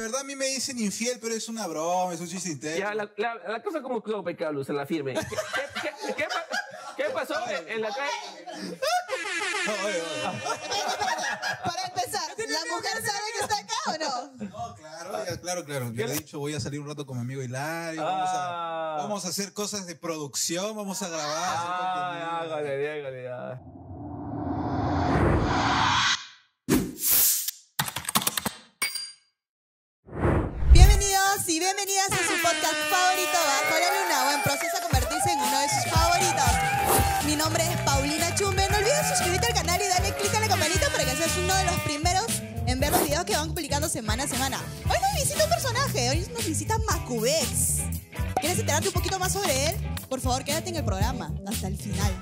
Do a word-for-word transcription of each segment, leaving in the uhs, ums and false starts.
verdad a mí me dicen infiel, pero es una broma, es un chiste interno. Ya, la, la, la cosa como club, Carlos, se la firme. ¿Qué, qué, qué, qué, qué pasó en, en la calle? Para empezar, ¿la mujer sabe que está acá o no? No, claro, ya, claro, claro. Yo le he dicho, voy a salir un rato con mi amigo Hilario. Vamos a, vamos a hacer cosas de producción, vamos a grabar. Ah, ya, galería, galería. Bienvenidos y bienvenidas a su podcast favorito, Bajo la Luna, o en proceso a convertirse en uno de sus favoritos. Mi nombre es Paulina Chumbe. No olvides suscribirte al canal y darle click a la campanita para que seas uno de los primeros en ver los videos que van publicando semana a semana. Hoy nos visita un personaje, hoy nos visita Makubex. ¿Quieres enterarte un poquito más sobre él? Por favor, quédate en el programa hasta el final.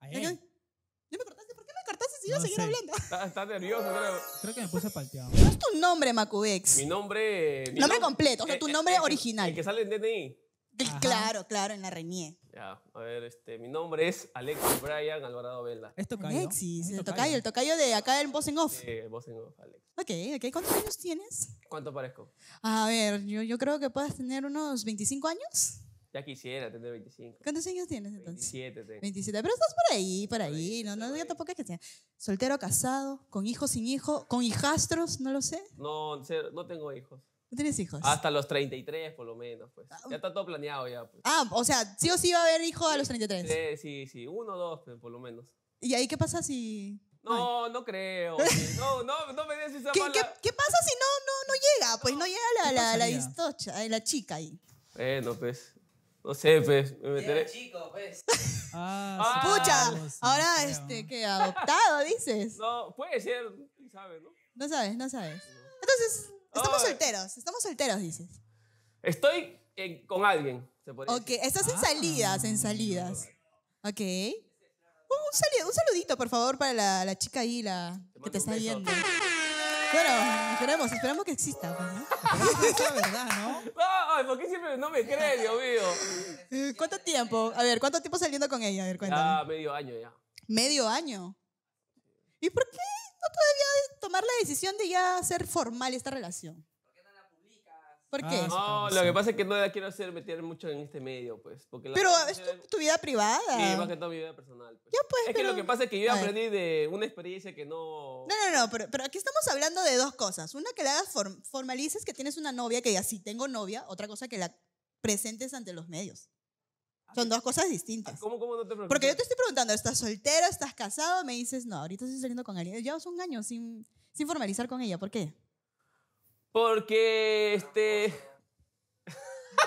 Ay, ay. ¿No me cortaste? ¿Por qué me cortaste si iba no a seguir sé. hablando? Está, está nervioso. Creo. creo que me puse palteado. ¿Cuál es tu nombre, Makubex? Mi nombre... Mi nombre nom completo, o sea, eh, tu nombre eh, original. El que sale en D N I. Ajá. Claro, claro, en la Renier. Ya, a ver, este, mi nombre es Alexis Brian Alvarado Velda. Es tocayo. Alexis, ¿Es el tocayo, el tocayo de acá del Boss en Off. Sí, el Boss en Off, Alex. Ok, ok, ¿cuántos años tienes? ¿Cuánto parezco? A ver, yo, yo creo que puedas tener unos veinticinco años. Ya quisiera tener veinticinco. ¿Cuántos años tienes entonces? veintisiete tengo. veintisiete, pero estás por ahí, por, por ahí, ahí, no, no, no, tampoco es que sea. Soltero, casado, con hijos, sin hijo, con hijastros, no lo sé. No, no tengo hijos. ¿Tienes hijos? Hasta los treinta y tres, por lo menos, pues. Ah, ya está todo planeado ya, pues. Ah, o sea, sí o sí va a haber hijo a los treinta y tres. Sí, sí, sí. Uno o dos, pues, por lo menos. ¿Y ahí qué pasa si...? No, no, no creo. No, no, no me des esa ¿Qué, mala... ¿Qué, ¿Qué pasa si no, no, no llega? Pues no, no llega la, la, la, distocha, la chica ahí. Bueno, pues... No sé, pues, me meteré. Chico, pues. Ah, pucha, ah, ahora, creo. este, que adoptado, dices. No, puede ser, ¿sabes, no? No sabes, no sabes. Entonces... Estamos oh, solteros, estamos solteros, dices. Estoy en, con alguien, se podría Ok, decir. estás en ah. salidas, en salidas. Ok. Un, un, salido, un saludito, por favor, para la, la chica ahí, la te que te está viendo. Bueno, esperemos, esperamos que exista. ¿No? Es la verdad, ¿no? No, ¿por qué siempre no me crees, Dios mío? ¿Cuánto tiempo? A ver, ¿cuánto tiempo saliendo con ella? A ver, cuéntame. Ah, medio año ya. ¿Medio año? ¿Y por qué? No todavía tomar la decisión de ya hacer formal esta relación. ¿Por qué no la publicas? ¿Por qué? Ah, no, lo que pasa es que no la quiero hacer meter mucho en este medio, pues. Porque la pero es tu, tu vida privada. Sí, más que toda mi vida personal. Pues. Ya, pues, es pero... que lo que pasa es que yo aprendí de una experiencia que no... No, no, no, pero, pero aquí estamos hablando de dos cosas. Una, que la hagas form formalices que tienes una novia, que digas, sí, tengo novia. Otra cosa, que la presentes ante los medios. Son dos cosas distintas. ¿Cómo, cómo no te preocupes? Porque yo te estoy preguntando, ¿estás soltero? ¿Estás casado? Me dices, no, ahorita estoy saliendo con alguien. Llevas un año sin, sin formalizar con ella. ¿Por qué? Porque, este...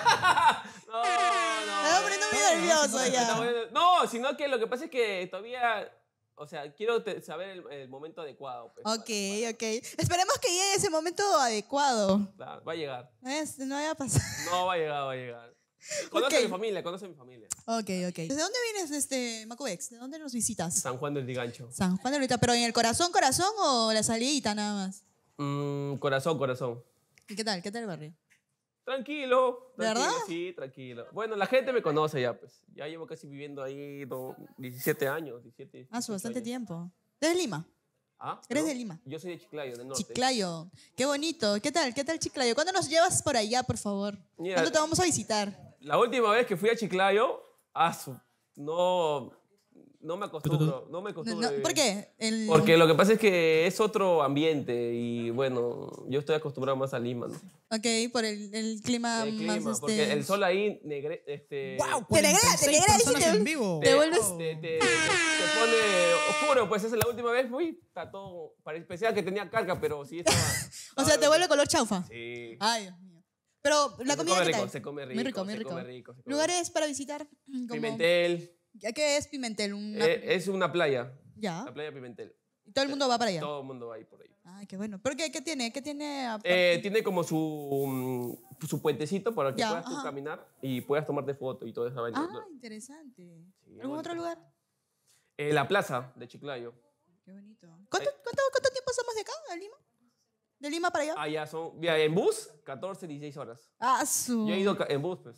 no, no. Me está poniendo muy nervioso no, ya. Poniendo... No, sino que lo que pasa es que todavía... O sea, quiero saber el, el momento adecuado. Pues, ok, para, para. ok. Esperemos que llegue ese momento adecuado. Claro, va a llegar. Es, no va a pasar. No, va a llegar, va a llegar. Conoce okay. a mi familia, conoce a mi familia. Ok, ok. ¿De dónde vienes, este, Makubex? ¿De dónde nos visitas? San Juan de Lurigancho. San Juan de Lurigancho. ¿Pero en el corazón, corazón o la salidita nada más? Mm, corazón, corazón. ¿Y qué tal? ¿Qué tal el barrio? Tranquilo. tranquilo ¿Verdad? Sí, tranquilo. Bueno, la gente me conoce ya, pues. Ya llevo casi viviendo ahí do, diecisiete años. diecisiete, ah, hace bastante años. tiempo. ¿Desde Lima? ¿Ah? ¿Eres no? de Lima? Yo soy de Chiclayo, del norte. Chiclayo. Qué bonito. ¿Qué tal? ¿Qué tal Chiclayo? ¿Cuándo nos llevas por allá, por favor? Mira, ¿cuándo te vamos a visitar? La última vez que fui a Chiclayo, ah, no, no me acostumbro, no me acostumbro. No, no, ¿por qué? El... Porque lo que pasa es que es otro ambiente y, bueno, yo estoy acostumbrado más a Lima, ¿no? Ok, por el, el clima el clima, más porque este... el sol ahí negre, este... ¡Wow! Te negra, te negra, te, te, te vuelves... Te, te, te, te pone oscuro, pues esa es la última vez, fui, está todo... Parecía que tenía carga, pero sí estaba... o sea, te vuelve color chaufa. Sí. Ay, pero la comida se come, rico, se come rico, muy rico, muy rico. Se come rico, se come lugares rico. para visitar. Como... Pimentel. ¿Qué es Pimentel? Una... Eh, es una playa. Ya. La playa Pimentel. ¿Y todo el mundo va para allá? Todo el mundo va ahí por ahí. Ah, qué bueno. ¿Pero qué, qué tiene? ¿Qué tiene? Eh, tiene como su um, su puentecito para que ya, puedas tú caminar y puedas tomarte foto y todo eso. Ah, ¿no? Interesante. Sí, ¿Algún bonito. otro lugar? Eh, la plaza de Chiclayo. Qué bonito. ¿Cuánto, cuánto, cuánto tiempo somos de acá, a Lima? ¿De Lima para allá? Ah, ya son. Ya, en bus, catorce, dieciséis horas. Ah, su. Yo he ido en bus, pues.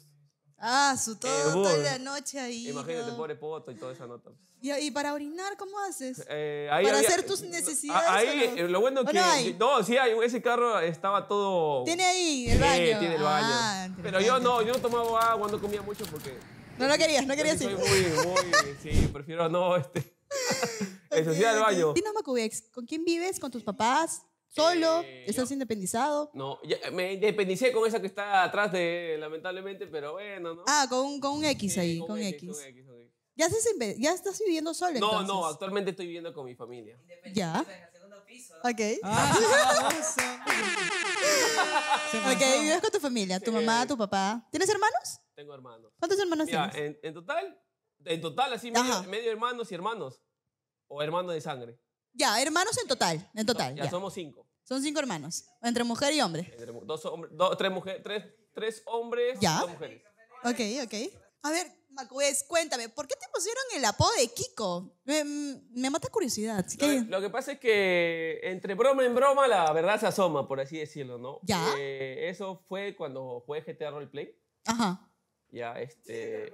Ah, su todo, eh, toda la noche ahí. Imagínate, ¿no? Pobre poto y toda esa nota. ¿Y, y para orinar cómo haces? Eh, ahí para había, hacer tus necesidades. Ahí, no? Lo bueno que... No, no, sí, ese carro estaba todo... Tiene ahí el baño. Sí, tiene el baño. Ah, pero yo no, yo no tomaba agua, no comía mucho porque... No, no querías, no querías. Soy muy, muy... sí, prefiero no, este... ensuciar el baño. Dinos, Makubex, ¿con quién vives? ¿Con tus papás? ¿Solo? Eh, ¿Estás yo, independizado? No, ya, me independicé con esa que está atrás de, lamentablemente, pero bueno, ¿no? Ah, con, con un X ahí, eh, con, con, X, X. con X. Con X. ¿Ya estás, ya estás viviendo solo, no, entonces? No, no, actualmente estoy viviendo con mi familia. ¿Ya? En el segundo piso. Ok. Ah, ok, vives con tu familia, tu sí. mamá, tu papá. ¿Tienes hermanos? Tengo hermanos. ¿Cuántos hermanos Mira, tienes? En, en total, en total, así medio, medio hermanos y hermanos. O hermanos de sangre. Ya, hermanos en total, en total. Ya, ya somos cinco. Son cinco hermanos, entre mujer y hombre. Entre, dos, dos, tres, mujer, tres, tres hombres ya. y dos mujeres. Ok, ok. A ver, Makubex, cuéntame, ¿por qué te pusieron el apodo de Kiko? Me, me mata curiosidad. Lo que, lo que pasa es que entre broma en broma la verdad se asoma, por así decirlo, ¿no? Ya. Eh, eso fue cuando jugué G T A Role Play. Ajá. Ya, este...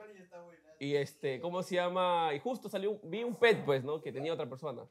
Y este, ¿cómo se llama? Y justo salió, vi un pet, pues, ¿no? Que tenía otra persona.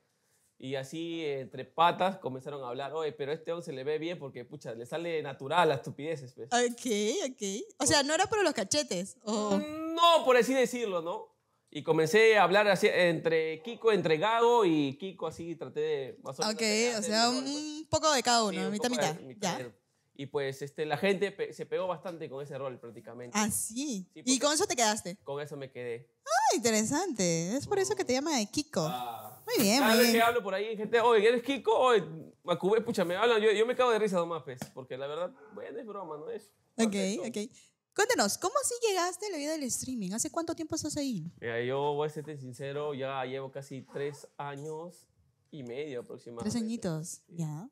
Y así, entre patas, comenzaron a hablar, oye, pero a este hombre se le ve bien porque, pucha, le sale natural las estupideces, pues. Ok, ok. O sea, ¿no era por los cachetes? Oh. No, por así decirlo, ¿no? Y comencé a hablar así, entre Kiko, entre Gago y Kiko, así traté de... Más o menos, ok, o sea, un, un poco de cada uno, sí, mitad, mitad. De, mitad. Ya. Y pues este, la gente pe se pegó bastante con ese rol prácticamente. ¿Ah, sí? Sí, ¿y con eso te quedaste? Con eso me quedé. Ah, interesante. Es por eso que te llama Kiko. Ah. Muy bien, muy bien. Que hablo por ahí, gente, oye, ¿eres Kiko? Oye, Makubex, pucha, me hablan. Yo, yo me cago de risa nomás, pues, porque la verdad, bueno, es broma, ¿no es? Ok, ok. Cuéntanos, ¿cómo así llegaste a la vida del streaming? ¿Hace cuánto tiempo estás ahí? Mira, yo voy a serte sincero, ya llevo casi tres años y medio aproximadamente. Tres añitos, sí. Ya.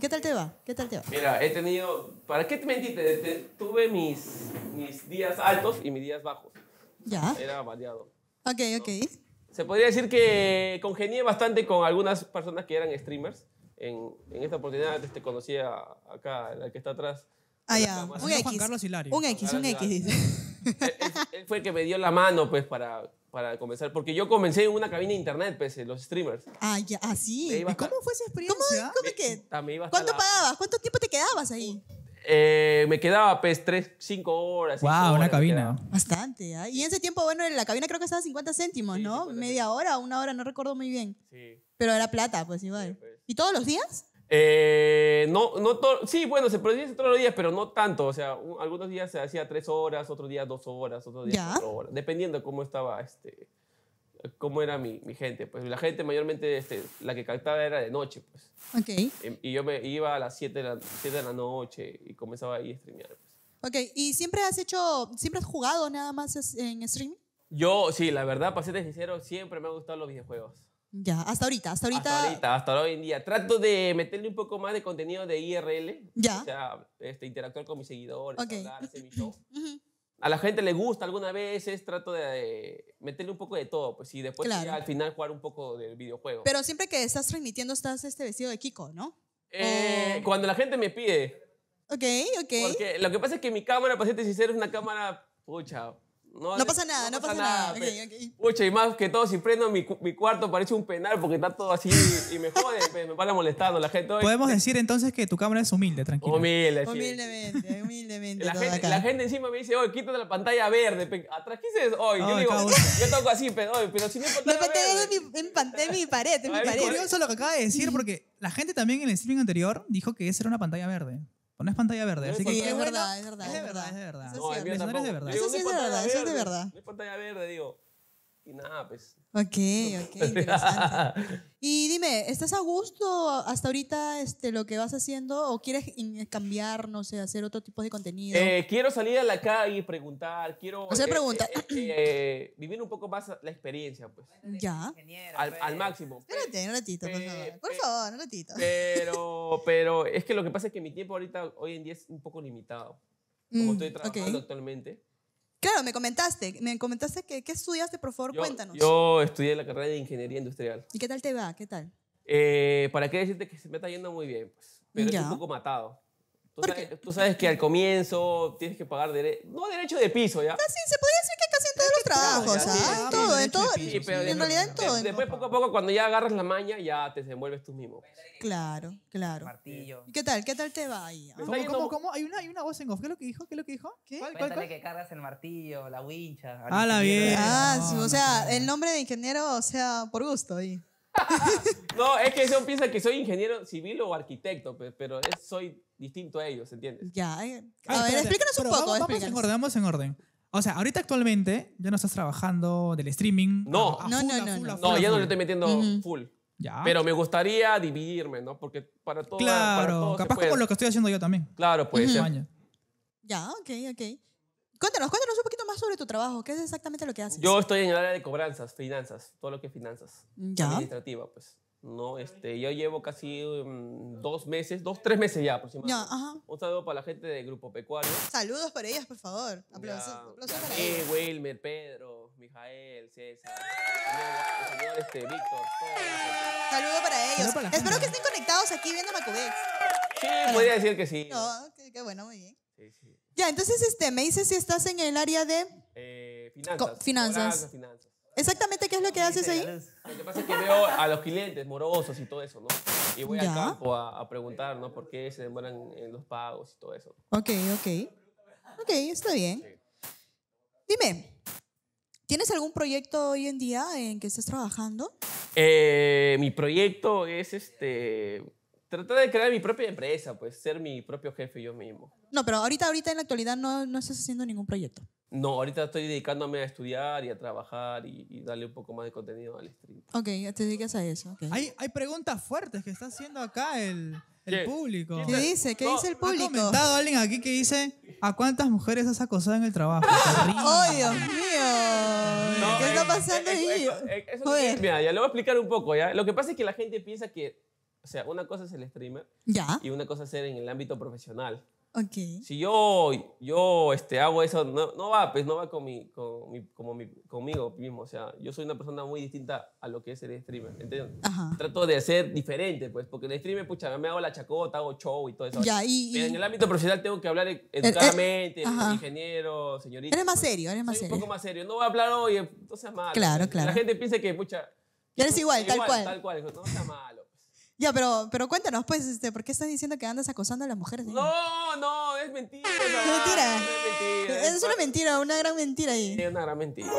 ¿Qué tal te va? ¿Qué tal te va? Mira, he tenido... ¿Para qué te mentiste? Tuve mis, mis días altos y mis días bajos. Ya. Era variado. Ok, ¿no? Ok. Se podría decir que congenié bastante con algunas personas que eran streamers. En, en esta oportunidad te conocí a, acá, la que está atrás. Ah, ya. Un X. Juan Carlos Hilario. Un X, un X, dice. Él, él, él fue el que me dio la mano, pues, para... Para comenzar, porque yo comencé en una cabina de internet, pues, los streamers. Ah, ya, ah, sí. ¿Y cómo a... fue esa experiencia? ¿Cómo, cómo me, que? ¿Cuánto la... pagabas? ¿Cuánto tiempo te quedabas ahí? Eh, me quedaba, pues, tres, cinco horas. Wow, cinco una horas cabina. Bastante, ¿eh? Y en ese tiempo, bueno, en la cabina creo que estaba cincuenta céntimos, sí, ¿no? cincuenta. Media hora, una hora, no recuerdo muy bien. Sí. Pero era plata, pues, igual. Sí, pues. ¿Y todos los días? Eh, no, no todo, sí, bueno, se producía todos los días, pero no tanto, o sea, un, algunos días se hacía tres horas, otros días dos horas, otros días cuatro horas, dependiendo cómo estaba, este, cómo era mi, mi gente, pues la gente mayormente, este, la que cantaba era de noche, pues. Okay. Eh, y yo me iba a las siete de la noche y comenzaba ahí a streamear, pues. Ok, ¿y siempre has hecho, siempre has jugado nada más en streaming? Yo, sí, la verdad, para ser sincero, siempre me han gustado los videojuegos. Ya, hasta ahorita, hasta ahorita. Hasta ahorita, hasta hoy en día. Trato de meterle un poco más de contenido de I R L. Ya. O sea, este, interactuar con mis seguidores, okay. Hablar, hacer mi show. Uh-huh. A la gente le gusta algunas veces, trato de, de meterle un poco de todo, pues, y después claro. Al final jugar un poco del videojuego. Pero siempre que estás transmitiendo estás este vestido de Kiko, ¿no? Eh, o... Cuando la gente me pide. Ok, ok. Porque lo que pasa es que mi cámara, para serte sincero, es una cámara, pucha... No, no pasa nada, no pasa, no pasa nada. nada. Okay, okay. Pucha, y más que todo, si prendo mi, mi cuarto parece un penal porque está todo así y, y me jode, me, me van molestando la gente. Hoy, podemos decir entonces que tu cámara es humilde, tranquilo. Humilde, humildemente, sí. humildemente. La gente, la gente encima me dice, oye, quítate la pantalla verde. Atrás, ¿qué dices? Oye, oh, yo digo, yo toco así, pero, pero si no hay pantalla verde. Es mi, mi pared, es mi pared. Es curioso lo que acaba de decir porque la gente también en el streaming anterior dijo que esa era una pantalla verde. No es pantalla verde, no así que... Sí, es verdad, es verdad, es verdad. Es de verdad, es de verdad. No, es de verdad. Eso sí es de verdad, eso es de verdad. No es pantalla verde, digo. Y nada, pues... Ok, ok, interesante. Y dime, ¿estás a gusto hasta ahorita este, lo que vas haciendo? ¿O quieres cambiar, no sé, hacer otro tipo de contenido? Eh, quiero salir a la calle y preguntar, quiero... O sea, eh, pregunta. Eh, eh, eh, vivir un poco más la experiencia, pues. Ya. Al, al máximo. Espérate un ratito, por favor. Eh, por favor, un ratito. Pero, pero es que lo que pasa es que mi tiempo ahorita, hoy en día, es un poco limitado. Como mm, estoy trabajando okay. actualmente. Claro, me comentaste, me comentaste que, que estudiaste, por favor, yo, cuéntanos. Yo estudié la carrera de Ingeniería Industrial. ¿Y qué tal te va? ¿Qué tal? Eh, ¿Para qué decirte que se me está yendo muy bien? Pues, pero ya. Es un poco matado. Tú sabes, tú sabes que al comienzo tienes que pagar dere no derecho de piso, ¿ya? Casi, se podría decir que casi en todos los trabajos, ¿sabes? Sí, en todo, en todo. Sí, pero en realidad en todo. Después, poco a poco, cuando ya agarras la maña, ya te desenvuelves tú mismo. Claro, claro. Martillo. ¿Y qué tal? ¿Qué tal te va ahí? ¿Cómo, cómo, cómo? Hay una, hay una voz en off. ¿Qué es lo que dijo? ¿Qué es lo que dijo? ¿Qué? ¿Cuál, cuál, cuál? Que cargas el martillo, la wincha. Ah, la bien. Ah, o sea, el nombre de ingeniero, o sea, por gusto ahí. No, es que ellos piensan que soy ingeniero civil o arquitecto, pero es, soy distinto a ellos, ¿entiendes? Ya, a ver, a ver explícanos un poco. Vamos, vamos en orden, vamos en orden. O sea, ahorita actualmente ya no estás trabajando del streaming. No, a, a no, full, no, no, full, no, no, full, no, ya no le estoy metiendo uh -huh. full. Ya. Pero me gustaría dividirme, ¿no? Porque para todo. Claro, para todo capaz como lo que estoy haciendo yo también. Claro, pues. Uh -huh. Ya, ok, ok. Cuéntanos, cuéntanos un poquito más sobre tu trabajo. ¿Qué es exactamente lo que haces? Yo estoy en el área de cobranzas, finanzas, todo lo que es finanzas. ¿Ya? Administrativa, pues. No, este, yo llevo casi um, dos meses, dos, tres meses ya aproximadamente. Ya, ajá. Un saludo para la gente del Grupo Pecuario. Saludos para ellas, por favor. Aplausos, aplausos para eh, ellas. Wilmer, Pedro, Mijael, César, el señor este, Víctor, todos. Saludos para ellos. Para Espero que estén conectados aquí viendo Makubex. Sí, bueno, podría decir que sí. No, qué, qué bueno, muy bien. Sí, sí. Ya, entonces este, me dices si estás en el área de... Eh, finanzas. Finanzas. finanzas. Exactamente, ¿qué es lo que haces ahí? Lo que pasa es que veo a los clientes morosos y todo eso, ¿no? Y voy al campo a, a preguntar, ¿no? ¿Por qué se demoran en los pagos y todo eso? Ok, ok. Ok, está bien. Sí. Dime, ¿tienes algún proyecto hoy en día en que estés trabajando? Eh, mi proyecto es este... tratar de crear mi propia empresa, pues, ser mi propio jefe yo mismo. No, pero ahorita, ahorita en la actualidad no, no estás haciendo ningún proyecto. No, ahorita estoy dedicándome a estudiar y a trabajar y, y darle un poco más de contenido al stream. Ok, te dedicas a eso. Okay. Hay, hay preguntas fuertes que está haciendo acá el, el público. ¿Qué dice? ¿Qué no, dice el público? Ha comentado alguien aquí que dice, ¿a cuántas mujeres has acosado en el trabajo? ¡Ay, Dios mío! No, ¿Qué eh, está pasando eh, ahí? Eh, eso Joder. Es, mira, ya lo voy a explicar un poco, ¿ya? Lo que pasa es que la gente piensa que... O sea, una cosa es el streamer ¿Ya? y una cosa es ser en el ámbito profesional. Okay. Si yo, yo este, hago eso, no, no va, pues no va con mi, con mi, como mi, conmigo mismo. O sea, yo soy una persona muy distinta a lo que es el streamer, ¿entiendes? Ajá. Trato de ser diferente, pues, porque el streamer, pucha, me hago la chacota, hago show y todo eso. Ya, y, Pero y, en el ámbito profesional tengo que hablar educadamente, ingeniero, señorita. Eres más serio, eres más soy serio. un poco más serio. No voy a hablar, oye, no seas malo. Claro, claro. La gente piensa que, pucha... Eres igual, igual, tal cual. Tal cual, no seas malo. Ya, pero, pero cuéntanos, pues, este, ¿por qué estás diciendo que andas acosando a las mujeres? No, no, es mentira. Es mentira. Es, mentira, es, es una mentira, una gran mentira ahí. Es una gran mentira.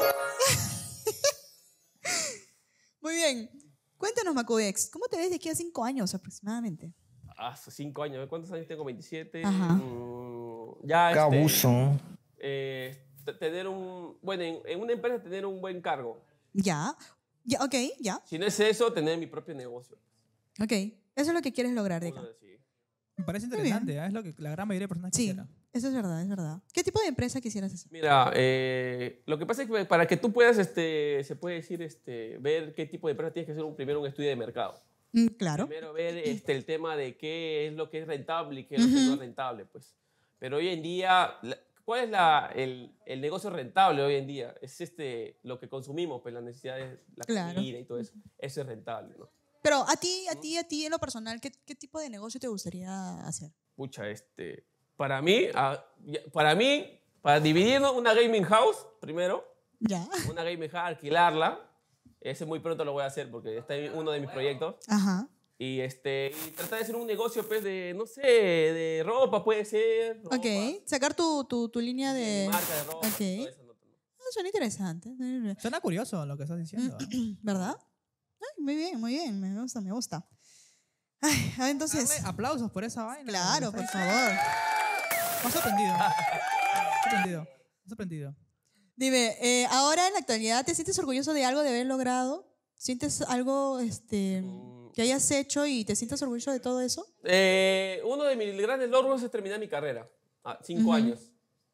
Muy bien. Cuéntanos, Makubex, ¿cómo te ves de aquí a cinco años aproximadamente? Hace cinco años. ¿Cuántos años tengo? veintisiete. Ajá. Mm, ya, este, qué abuso. Eh, tener un... Bueno, en, en una empresa tener un buen cargo. Ya. Ya, ok, ya. Si no es eso, tener mi propio negocio. Ok, eso es lo que quieres lograr de acá. Me parece interesante, ¿eh? Es lo que la gran mayoría de personas sí, quisiera. Sí, eso es verdad, es verdad. ¿Qué tipo de empresa quisieras hacer? Mira, eh, lo que pasa es que para que tú puedas, este, se puede decir, este, ver qué tipo de empresa tienes que hacer un, primero un estudio de mercado. Mm, claro. Primero ver este, el tema de qué es lo que es rentable y qué es lo uh-huh. que no es rentable, pues. Pero hoy en día, ¿cuál es la, el, el negocio rentable hoy en día? Es este, lo que consumimos, pues las necesidades, la claro. comida y todo eso. Eso es rentable, ¿no? Pero a ti, a ti, a ti, en lo personal, ¿qué, qué tipo de negocio te gustaría hacer? Pucha, este... Para mí, para mí, para dividirnos, una gaming house, primero. Ya. Una gaming house, alquilarla. Ese muy pronto lo voy a hacer porque este es uno de mis proyectos. Ajá. Y este... Y tratar de hacer un negocio, pues, de, no sé, de ropa, puede ser. Ropa. Ok. Sacar tu, tu, tu línea de... Marca de ropa. Okay. Todo eso, no, no. Ah, suena interesante. Suena curioso lo que estás diciendo. ¿Verdad? Ay, muy bien, muy bien, me gusta, me gusta. Ay, entonces... Darle aplausos por esa vaina. Claro, por favor. Me has sorprendido. Me has sorprendido. Me has sorprendido. Dime, eh, ahora en la actualidad, ¿te sientes orgulloso de algo de haber logrado? ¿Sientes algo este, que hayas hecho y te sientes orgulloso de todo eso? Eh, uno de mis grandes logros es terminar mi carrera. Ah, cinco uh-huh. años.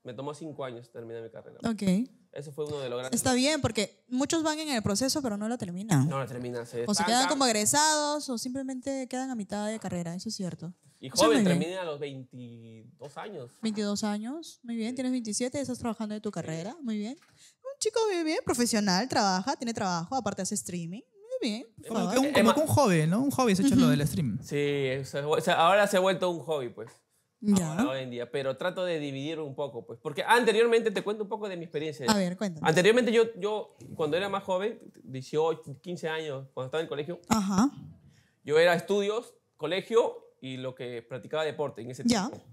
Me tomó cinco años terminar mi carrera. Ok. Eso fue uno de los grandes. Está bien, porque muchos van en el proceso, pero no lo terminan. No lo terminan. Se o se quedan como egresados, o simplemente quedan a mitad de carrera, eso es cierto. Y joven, termina a los veintidós años. veintidós años, muy bien. Tienes veintisiete, estás trabajando de tu carrera, muy bien. Un chico muy bien, profesional, trabaja, tiene trabajo, aparte hace streaming. Muy bien. Como que un, como que un hobby, ¿no? Un hobby es hecho uh-huh. lo del streaming. Sí, o sea, ahora se ha vuelto un hobby, pues. Ya. Ahora, hoy en día, pero trato de dividir un poco, pues, porque anteriormente, te cuento un poco de mi experiencia. A ver, cuéntame. Anteriormente yo, yo cuando era más joven, dieciocho, quince años, cuando estaba en el colegio, ajá, yo era estudios, colegio y lo que practicaba deporte en ese tiempo. Ya.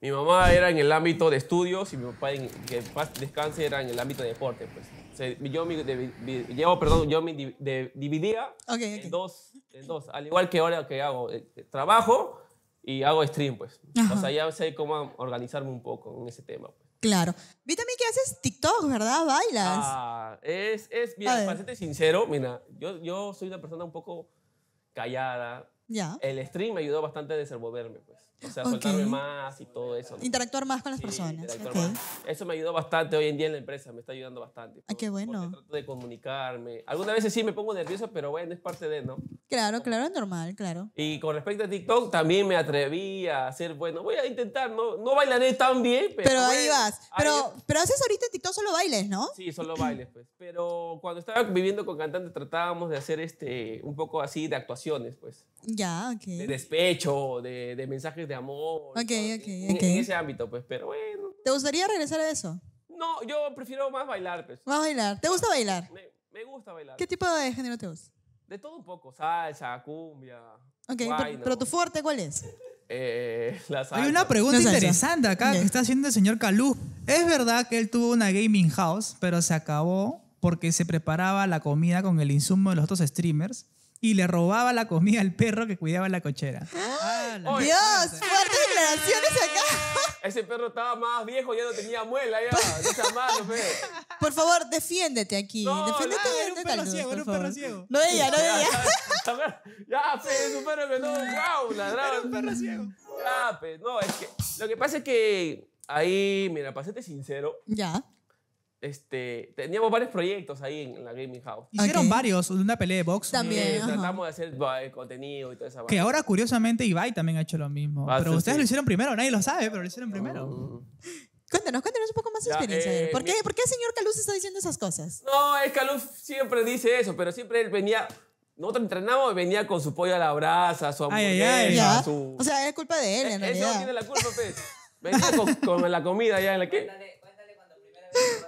Mi mamá era en el ámbito de estudios y mi papá, en, que descanse, era en el ámbito de deporte. Pues. O sea, yo me, de, de, yo, perdón, yo me di, de, dividía okay, en, okay. Dos, en dos, al igual que ahora que hago eh, trabajo y hago stream, pues. Ajá. O sea, ya sé cómo organizarme un poco en ese tema. Pues. Claro. Vi también que haces TikTok, ¿verdad? Bailas. Ah, es, es bien, para serte sincero, mira, yo, yo soy una persona un poco callada. Ya. El stream me ayudó bastante a desenvolverme, pues. O sea, okay, soltarme más y todo eso, ¿no? Interactuar más con las sí, personas. Okay. Más. Eso me ayudó bastante hoy en día en la empresa, me está ayudando bastante. Ah, qué bueno. Trato de comunicarme. Algunas veces sí me pongo nerviosa, pero bueno, es parte de, ¿no? Claro, claro, es normal, claro. Y con respecto a TikTok, también me atreví a hacer, bueno, voy a intentar, no, no bailaré tan bien, pero... Pero ahí bueno, vas. Pero, pero haces ahorita en TikTok solo bailes, ¿no? Sí, solo bailes, pues. Pero cuando estaba viviendo con cantantes tratábamos de hacer este, un poco así de actuaciones, pues. Ya, ok. De despecho, de, de mensajes de de amor, okay, okay, en, okay. en ese ámbito, pues, pero bueno. ¿Te gustaría regresar a eso? No, yo prefiero más bailar, pues. Más bailar. ¿Te gusta bailar? Me, me gusta bailar. ¿Qué tipo de género te gusta? De todo un poco, salsa, cumbia. Ok, pero, pero tu fuerte, ¿cuál es? Eh, la salsa. Hay una pregunta no, interesante acá okay. que está haciendo el señor Calú. Es verdad que él tuvo una gaming house, pero se acabó porque se preparaba la comida con el insumo de los otros streamers y le robaba la comida al perro que cuidaba la cochera. Ah, la Dios, fuertes declaraciones acá. Ese perro estaba más viejo, ya no tenía muela, ya. No seas malo, perro. Por favor, defiéndete aquí. No, defiéndete nada, era un perro ciego, era un perro ciego. No ella, no ella. Ya, pe, es un perro que no, wow, ladrado. Era un perro ciego. Ya, pe, no, es que lo que pasa es que ahí, mira, para serte sincero. Ya. Este, teníamos varios proyectos ahí en la gaming house. Hicieron okay. varios, una pelea de box. También. Eh, tratamos de hacer bah, contenido y toda esa. Que vaina. Ahora, curiosamente, Ibai también ha hecho lo mismo. Va, pero ustedes sí. lo hicieron primero, nadie lo sabe, pero lo hicieron no. primero. Cuéntanos, cuéntanos un poco más de experiencia. Eh, ¿Por, mi... qué, ¿Por qué el señor Caluz está diciendo esas cosas? No, el Caluz siempre dice eso, pero siempre él venía... Nosotros entrenamos y venía con su pollo a la brasa, su hamburguesa, su... O sea, es culpa de él, en realidad. Él no tiene la culpa, Pez. Venía con, con la comida ya en la que... Cuéntale, cuéntale cuando primera vez...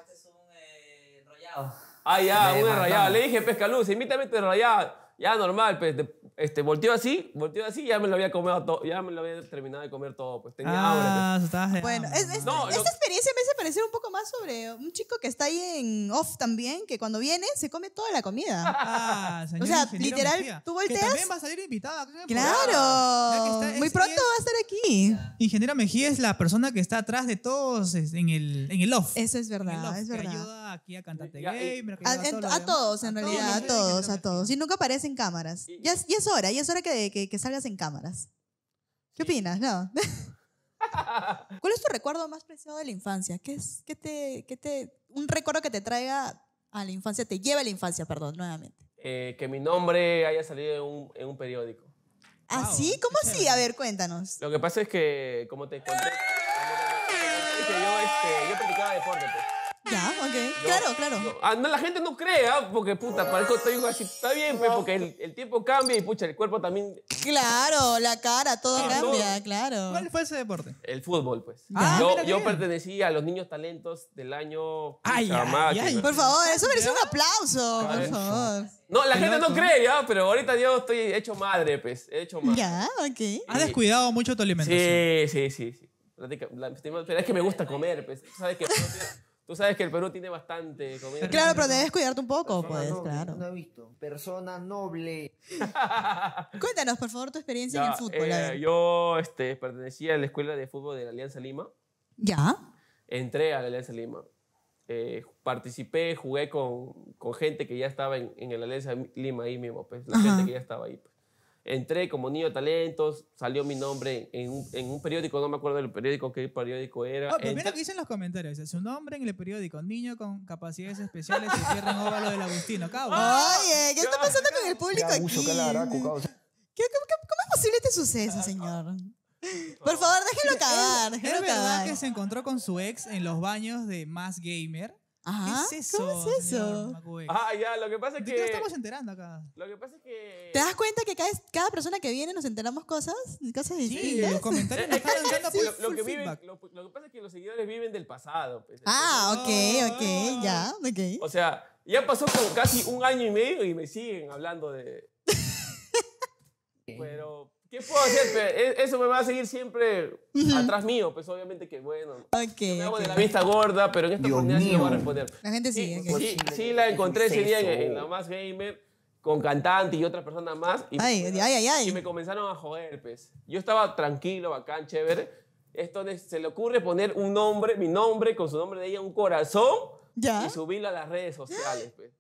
Ah, ya, una rayada. Le dije, pesca luz, invítame este rayada. Ya, normal, pues, este, volteó así, volteó así, ya me lo había comido todo, ya me lo había terminado de comer todo, pues, tenía ah, hambre. Pues. Bueno, es, es, no, esta lo... experiencia me hace parecer un poco más sobre un chico que está ahí en off también, que cuando viene se come toda la comida. Ah, señor, o sea, literal, Mejía, tú volteas. Que también va a salir invitada. Claro, está, muy pronto es, va a estar aquí. Ingeniera Mejía es la persona que está atrás de todos en el, en el off. Eso es verdad, off, es verdad. Que ayuda aquí a Cantante Gamer. A, a, a todos, en realidad, a todos, a todos. Y nunca aparece en cámaras. Y, ya, es, ya es hora, ya es hora que, que, que salgas en cámaras. ¿Qué opinas? No. ¿Cuál es tu recuerdo más preciado de la infancia? ¿Qué es, qué te, qué te, un recuerdo que te traiga a la infancia, te lleva a la infancia, perdón, nuevamente? Eh, que mi nombre haya salido en un, en un periódico. ¿Ah, wow, sí? ¿Cómo así? A ver, cuéntanos. Lo que pasa es que, como te conté, yo, este, yo practicaba deporte, pues. Ya, ok. Yo, claro, claro. Yo, ah, no, la gente no crea, porque puta, parezco estoy así. Está bien, pues, porque el, el tiempo cambia y pucha, el cuerpo también. Claro, la cara, todo ah, cambia, todo. Claro. ¿Cuál fue ese deporte? El fútbol, pues. Ah, yo yo pertenecía a los niños talentos del año. Ay, ay, ay. Por favor, eso merece un aplauso, por favor. No, la gente no cree, ya, pero ahorita yo estoy hecho madre, pues. He hecho madre. Ya, ok. Has descuidado mucho tu alimentación. Sí, sí, sí, sí. Pero es que me gusta comer, pues. ¿Sabes qué? Tú sabes que el Perú tiene bastante comida. Claro, pero debes cuidarte un poco, persona pues, noble, claro. No he visto. Persona noble. Cuéntanos, por favor, tu experiencia ya, en el fútbol. Eh, yo este, pertenecía a la escuela de fútbol de la Alianza Lima. Ya. Entré a la Alianza Lima. Eh, participé, jugué con, con gente que ya estaba en, en la Alianza Lima ahí mismo, pues. La Ajá. gente que ya estaba ahí, pues. Entré como niño de talentos, salió mi nombre en un, en un periódico, no me acuerdo del periódico, qué periódico era. Oh, primero que dicen los comentarios, su nombre en el periódico, niño con capacidades especiales se cierra en óvalo del Agustino. Cabo. Oye, ¿qué está pasando con el público aquí? ¿Cómo es posible este suceso, señor? Por favor, déjenlo acabar. Déjenlo acabar. ¿Es verdad que se encontró con su ex en los baños de Más Gamer? Ajá, ¿qué es eso? ¿Cómo es eso? Ah, ya, lo que pasa es que... ¿De qué nos estamos enterando acá? Lo que pasa es que... ¿Te das cuenta que cada, cada persona que viene nos enteramos cosas? Cosas distintas. Sí, los comentarios nos están lo que viven, lo, lo que pasa es que los seguidores viven del pasado. Pues. Ah, entonces, ok, ok, ya, ok. O sea, ya pasó como casi un año y medio y me siguen hablando de... Pero, ¿qué puedo hacer? Eso me va a seguir siempre uh-huh. atrás mío, pues obviamente que bueno. Okay, yo me hago okay. de la vista gorda, pero en esta oportunidad sí me voy a responder. La gente sigue. Sí, okay. sí, sí, la encontré ese día en La Más Gamer, con cantante y otras personas más. Y, ay, me, ay, ay. y me comenzaron a joder, pues. Yo estaba tranquilo, bacán, chévere. Esto de, se le ocurre poner un nombre, mi nombre, con su nombre de ella, un corazón, ¿ya? y subirlo a las redes sociales, pues.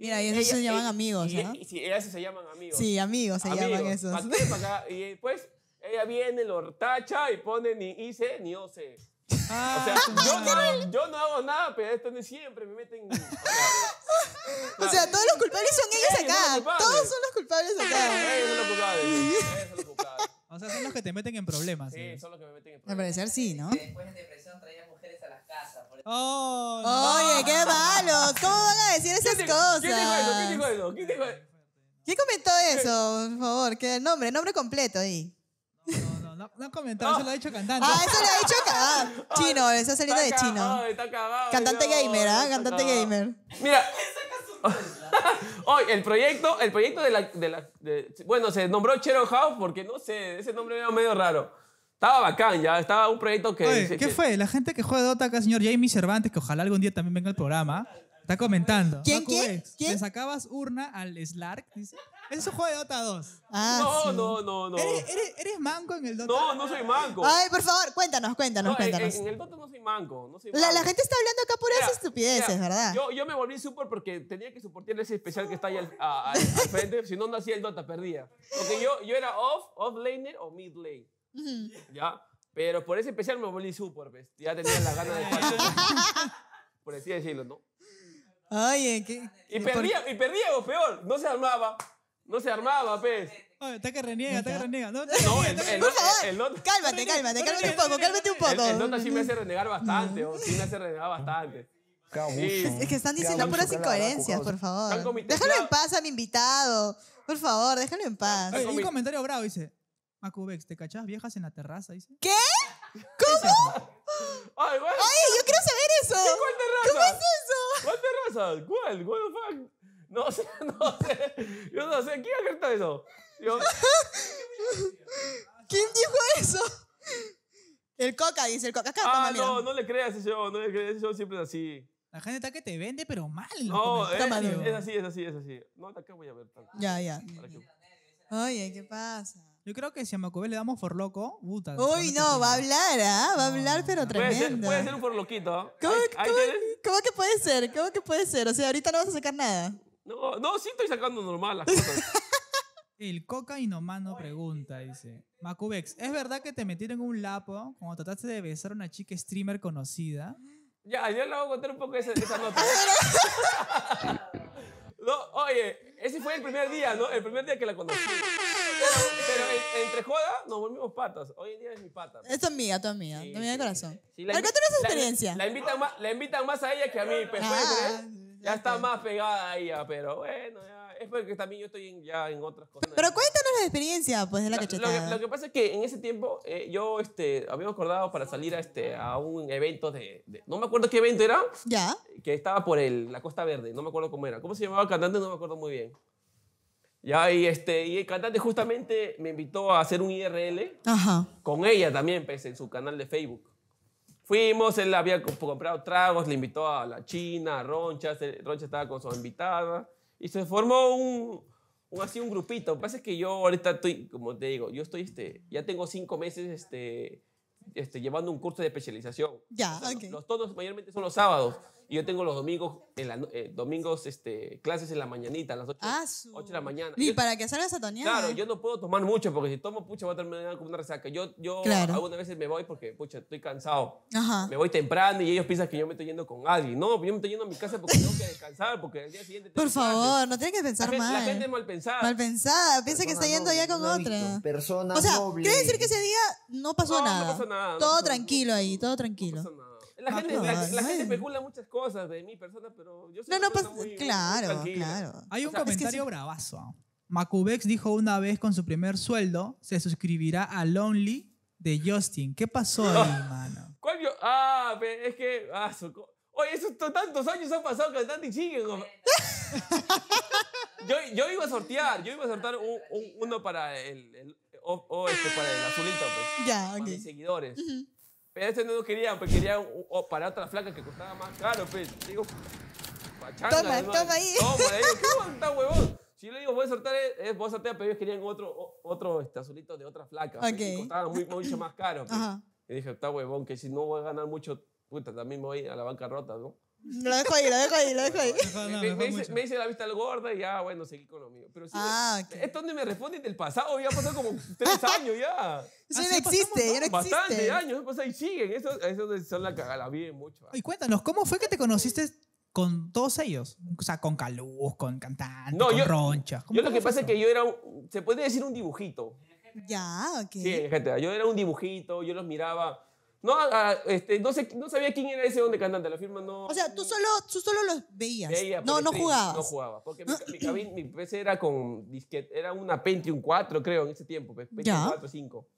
Mira, y eso se llaman amigos, ¿no? Sí, eso se llaman amigos. Sí, amigos se amigos, llaman esos. Pa qué, pa acá, y pues ella viene, lo tacha y pone ni hice ni o sé. Ah, o sea, yo no, yo no hago nada, pero esto no es siempre, me meten... O sea, o sea todos los culpables son ellos acá. Son todos son los culpables acá. Ellos son los culpables. Ellos son los culpables. O sea, son los que te meten en problemas. Sí, ¿sí? son los que me meten en problemas. Al parecer sí, ¿no? Después en depresión traían mujeres a las casas. Por... Oh, no. Oye, qué malos. ¿Cómo van a decir esas ¿Quién cosas? ¿Quién dijo eso? ¿Quién dijo eso? ¿Quién dijo eso? ¿Quién comentó eso? Por favor, que el nombre, nombre completo ahí. No, no han comentado, oh. eso lo ha dicho cantante. Ah, eso lo ha dicho cantante. Ah, chino, está saliendo de Chino. Ay, está cagado, cantante Dios, gamer, ¿ah? ¿eh? Cantante cagado. gamer. Mira. Hoy, el proyecto, el proyecto de la... De la de, bueno, se nombró Chero House porque, no sé, ese nombre era medio raro. Estaba bacán, ya. Estaba un proyecto que... Oye, ¿qué que, fue? La gente que juega Dota acá, señor Jamie Cervantes, que ojalá algún día también venga al programa, está comentando. ¿Quién, quién? ¿Quién? ¿Le sacabas urna al Slark? Dice... Eso juega de Dota dos. Ah, no, sí. no, no, no. ¿Eres, eres, ¿Eres manco en el Dota? No, no soy manco. Ay, por favor, cuéntanos, cuéntanos, no, cuéntanos. En, en el Dota no soy manco. No soy manco. La, la gente está hablando acá por esas estupideces, mira, ¿verdad? Yo, yo me volví súper porque tenía que soportar ese especial que está ahí al, a, al, al frente. Si no, no hacía el Dota, perdía. Porque yo, yo era off, off laner o mid lane. Uh-huh. ¿Ya? Pero por ese especial me volví súper. Pues. Ya tenía la gana de jugar. Por así decirlo, ¿no? Oye, ¿qué? Y perdía, por... y perdía, o peor, no se armaba. No se armaba, pez. Oye, está que reniega, está que reniega. No, no el, el, por favor, el, el, el cálmate, cálmate, cálmate un poco, cálmate un poco. El, el Dota sí me hace renegar bastante, no. o sí me hace renegar bastante. Sí. Es, es que están diciendo Cabucho, puras incoherencias, por favor. Déjalo en paz a mi invitado. Por favor, déjalo en paz. Oye, un comentario bravo dice, Makubex, ¿te cachás viejas en la terraza? Dice. ¿Qué? ¿Cómo? Ay, bueno. Oye, yo quiero saber eso. ¿Cuál terraza? ¿Cómo es eso? ¿Cuál terraza? ¿Cuál? ¿Cuál fuck? No sé, no sé. Yo no sé. ¿Quién acredita eso? Yo... ¿Quién dijo eso? El Coca, dice el Coca. Acá, ah, toma, no, no le creas ese show. No le creas ese show. Siempre es así. La gente está que te vende, pero mal. No, es, toma, es, es así, es así, es así. No, acá voy a ver. Acá. Ya, ya. Oye, ¿qué pasa? Yo creo que si a Makubex le damos for loco, puta. Uy, no, va a hablar, ¿ah? ¿eh? Va a hablar, pero tremendo. Puede ser, puede ser un for loquito. ¿Cómo, ¿Hay, cómo, hay ¿Cómo que puede ser? ¿Cómo que puede ser? O sea, ahorita no vas a sacar nada. No, no, sí estoy sacando normal las cosas. El Coca Inomano pregunta, dice, Makubex, ¿es verdad que te metieron en un lapo cuando trataste de besar a una chica streamer conocida? Ya, yo le voy a contar un poco esa, esa nota. No, oye, ese fue el primer día, ¿no? El primer día que la conocí. Pero, pero entre jodas nos volvimos patas. Hoy en día es mi pata. Es tu amiga, tu amiga, sí, tu amiga de corazón. Sí, ¿por qué tú no experiencia? La, la, invitan más, la invitan más a ella que a mí, pero ah. Ya está más pegada a ella, pero bueno, ya, es porque también yo estoy en, ya en otras cosas. Pero cuéntanos la experiencia, pues, de la, la cachetada. Lo que, lo que pasa es que en ese tiempo eh, yo este, habíamos acordado para salir a, este, a un evento de, de... No me acuerdo qué evento era. Ya. Que estaba por el, la Costa Verde, no me acuerdo cómo era. ¿Cómo se llamaba el cantante? No me acuerdo muy bien. Ya, y, este, y el cantante justamente me invitó a hacer un I R L. Ajá. Con ella también, pues, en su canal de Facebook. Fuimos, él había comprado tragos, le invitó a la China, a Roncha, Roncha estaba con su invitada y se formó un, un, así un grupito. Lo que pasa es que yo ahorita estoy, como te digo, yo estoy, este, ya tengo cinco meses este, este, llevando un curso de especialización. Ya, yeah, okay. Los tonos mayormente son los sábados y yo tengo los domingos, en la, eh, domingos este, clases en la mañanita, a las ocho, ah, su... ocho de la mañana. Y yo, para que salgas a tonear. Claro, yo no puedo tomar mucho porque si tomo, pucha, voy a terminar con una resaca. Yo, yo claro. algunas veces me voy porque, pucha, estoy cansado. Ajá. Me voy temprano y ellos piensan que yo me estoy yendo con alguien. No, yo me estoy yendo a mi casa porque tengo que descansar, porque el día siguiente... Por favor, tarde. No tienes que pensar la mal. Gente, la gente es mal pensada. Mal pensada, piensa persona que está yendo ya no, con no otra. Persona o sea, noble. Quiere decir que ese día no pasó no, nada. No pasó nada. Todo no pasó tranquilo nada. Ahí, todo tranquilo. No pasó nada. La, ah, gente, no, la, no. la gente especula muchas cosas de mi persona, pero yo soy no, no, pues, muy, claro, muy claro. Hay un o sea, comentario es que sí. bravazo. Makubex dijo una vez con su primer sueldo, se suscribirá a Lonely de Justin. ¿Qué pasó ahí, mano? ¿Cuál yo? Ah, es que... Ah, soco... Oye, esos tantos años han pasado cantando y chiquen. Yo, yo iba a sortear, yo iba a sortear un, un, uno para el, el o, o este para el azulito, pues. Ya, ok. Para mis seguidores. Uh-huh. Pero este no lo quería, pues quería un, o para otra flaca que costaba más caro, pues. Digo, pachanga. Toma, además. Toma ahí. Toma, le digo, ¿qué aguanta, huevón? Si yo le digo, voy a sortear, es, voy a sortear, pero ellos querían otro, o, otro este, azulito de otra flaca. Ok. Pues, costaba muy, mucho más caro, pues. Uh-huh. Y dije, está huevón, que si no voy a ganar mucho, puta, también voy a la bancarrota, ¿no? Lo dejo ahí, lo dejo ahí, lo dejo ahí. No, no, me, me, hice, me hice la vista al gorda y ya, bueno, seguí con lo mío. Pero sí, ah, okay. Es donde me responden del pasado, ya pasó como tres años ya. Eso no existe, ya no existe. Bastantes años, pues ahí siguen. Eso, eso son la cagada, viven mucho. Y cuéntanos, ¿cómo fue que te conociste con todos ellos? O sea, con Caluz, con Cantante, no, con yo, Roncha. Yo lo que pasa es que yo era, un, se puede decir un dibujito. Ya, ok. Sí, gente, yo era un dibujito, yo los miraba... No, este, no, sé, no sabía quién era ese don de Cantante, la firma no... O sea, tú solo, tú solo los veías. Veía, no, no jugabas. No jugaba, porque mi, mi, mi P C era con disquete, era una Pentium cuatro, creo, en ese tiempo. Pentium cuatro, cinco.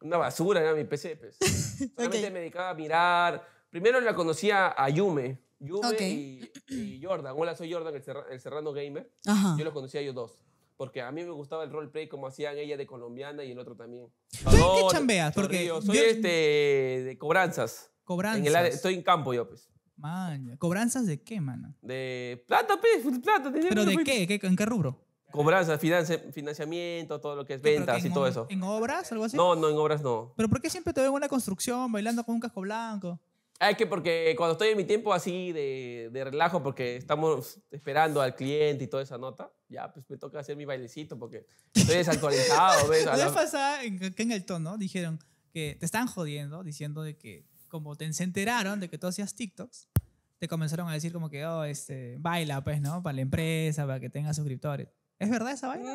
Una basura era mi P C, pues. Solamente okay. Me dedicaba a mirar. Primero la conocía a Yume. Yume okay. y, y Jordan. Hola, soy Jordan, el, serra, el Serrano Gamer. Ajá. Yo los conocía a ellos dos. Porque a mí me gustaba el roleplay como hacían ella de colombiana y el otro también. ¿Tú en qué chambeas? Porque yo soy yo... este, de cobranzas. Cobranzas. En el área, estoy en campo yo, pues. Man, ¿cobranzas de qué, mano? De plata, pues, plata. ¿Pero de qué? qué? ¿En qué rubro? Cobranzas, financi financiamiento, todo lo que es ventas y todo eso. ¿En obras, algo así? No, no, en obras no. ¿Pero por qué siempre te veo en una construcción bailando con un casco blanco? Ah, es que porque cuando estoy en mi tiempo así de, de relajo, porque estamos esperando al cliente y toda esa nota, ya pues me toca hacer mi bailecito porque estoy desactualizado. ¿Ves? La vez pasada, que en el tono, dijeron que te están jodiendo, diciendo de que como te se enteraron de que tú hacías TikToks, te comenzaron a decir como que, oh, este, baila pues, ¿no? Para la empresa, para que tenga suscriptores. ¿Es verdad esa vaina?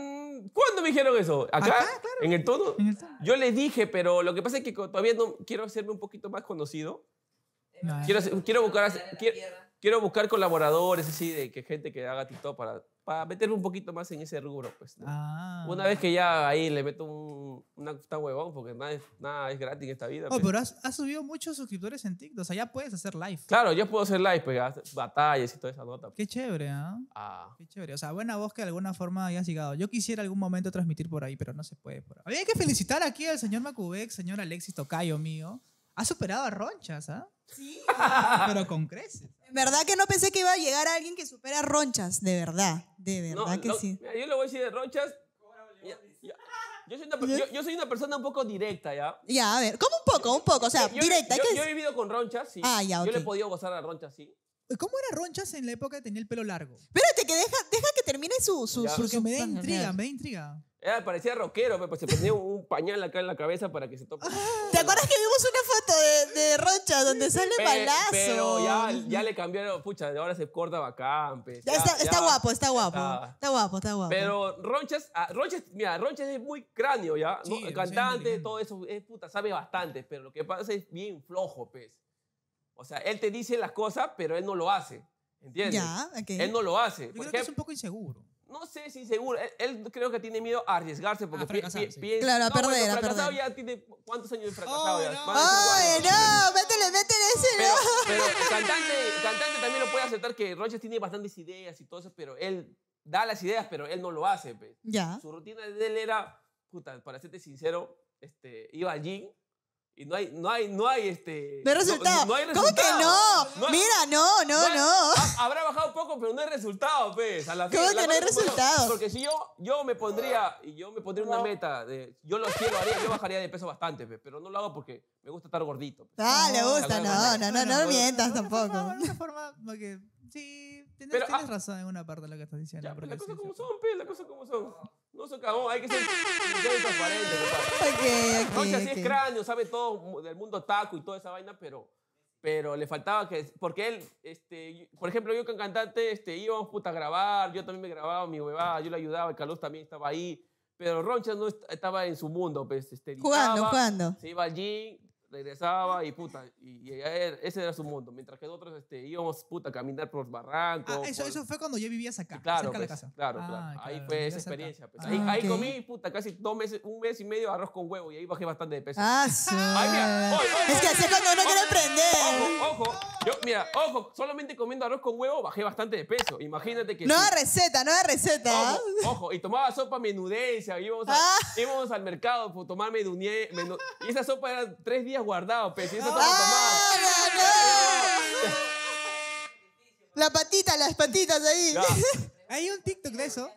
¿Cuándo me dijeron eso? ¿Acá? Acá claro. ¿En el tono? En el tono. Yo les dije, pero lo que pasa es que todavía no quiero hacerme un poquito más conocido. No, quiero, hacer, quiero, buscar, quiero, quiero buscar colaboradores así de que gente que haga TikTok para, para meterme un poquito más en ese rubro, pues, ¿no? Ah. Una vez que ya ahí le meto un, una está huevón porque nada es, nada es gratis en esta vida. Oh, pero has, has subido muchos suscriptores en TikTok, o sea, ya puedes hacer live. Claro, yo puedo hacer live, pegar batallas y toda esa nota. Qué chévere, ¿eh? Ah. Qué chévere, o sea, buena voz que de alguna forma hayas llegado. Yo quisiera algún momento transmitir por ahí, pero no se puede. Por ahí. Hay que felicitar aquí al señor Makubex, señor Alexis Tocayo mío. Ha superado a Ronchas, ¿ah? ¿Eh? Sí, pero con creces. En verdad que no pensé que iba a llegar a alguien que supera a Ronchas, de verdad, de verdad no, que no, sí. Mira, yo le voy a decir de Ronchas. Ya, ya. Yo, soy una, yo, yo soy una persona un poco directa, ¿ya? Ya, a ver, ¿cómo un poco? Un poco, o sea, yo, directa. Yo, ¿qué yo, es? Yo he vivido con Ronchas, sí. Ah, ya, okay. Yo le he podido gozar a Ronchas, sí. ¿Cómo era Ronchas en la época que tenía el pelo largo? Espérate, que deja, deja que termine su... su, su porque su, me da intriga, me da intriga. Era, parecía rockero, pero se ponía un pañal acá en la cabeza para que se toque. ¿Te acuerdas que vimos una foto de, de Rocha donde sale pe, balazo? Pero ya, ya le cambiaron, pucha, ahora se corta bacán. Pe, ya, ya, está, ya, está guapo, está guapo. Está, está guapo, está guapo. Pero Rochas, Rochas, mira, Rochas es muy cráneo, ¿ya? Sí, ¿no? Cantante, sí, todo eso, es puta, sabe bastante, pero lo que pasa es bien flojo, pues. O sea, él te dice las cosas, pero él no lo hace, ¿entiendes? Ya, okay. Él no lo hace. Yo creo que es un poco inseguro. No sé si seguro. Él, él creo que tiene miedo a arriesgarse porque piensa. Pi, sí. pi, claro, a no, perder, bueno, fracasado a perder. Ya tiene, ¿cuántos años de fracasado? Oh, ya? No. ¡Ay, no! ¡Métele, métele ese! Pero, no. pero el, cantante, el cantante también lo puede aceptar que Rochas tiene bastantes ideas y todo eso, pero él da las ideas, pero él no lo hace. Pe. Ya. Su rutina de él era, puta, para serte sincero, este, iba al gym. Y no hay, no hay, no hay este... No hay resultado. No, no hay resultado. ¿Cómo que no? no Mira, no, no, no. Hay, no. Ha, habrá bajado poco, pero no hay resultado, pues. A la ¿Cómo fin, que la no hay resultado? Bueno, porque si yo, yo me pondría, yo me pondría una meta de... Yo lo quiero, haría, yo bajaría de peso bastante, pues, pero no lo hago porque me gusta estar gordito. Pues. Ah, le gusta, no, no, no, no, no mientas tampoco. De una forma, porque sí, tienes, pero, tienes ah, razón en una parte de lo que estás diciendo. Ya, la cosa sí, como son, pues, la cosa como son. No se cagó, hay que ser transparente. Okay, okay, Rocha sí okay. es cráneo, sabe todo del mundo taco y toda esa vaina, pero, pero le faltaba que... Porque él, este, por ejemplo, yo con Cantante este, íbamos puta a grabar, yo también me grababa mi huevada, yo le ayudaba, el Caluz también estaba ahí, pero Roncha no estaba en su mundo. Pues, este, jugando, jugando. Se iba allí, regresaba y puta, y, y era, ese era su mundo. Mientras que nosotros este, íbamos, puta, a caminar por los barrancos. Ah, eso, por... eso fue cuando ya vivías acá, sí, claro, cerca pues, de la casa. Claro, ah, claro. Ahí claro, fue esa experiencia. Pues. Ah, ahí, okay. ahí comí, puta, casi dos meses, un mes y medio arroz con huevo y ahí bajé bastante de peso. Ah, sí. Ay, mira, oye, oye, es que así es cuando uno quiere emprender. Ojo, ojo. Yo, mira, ojo, solamente comiendo arroz con huevo bajé bastante de peso. Imagínate que... Nueva sí. receta, nueva receta. Ojo, ojo, y tomaba sopa menudencia, íbamos, a, ah. íbamos al mercado por tomar menudencia. Menu, y esa sopa era tres días guardado, pues, y esa sopa ah, tomaba. No. La patita, las patitas ahí. Ya. Hay un TikTok de eso.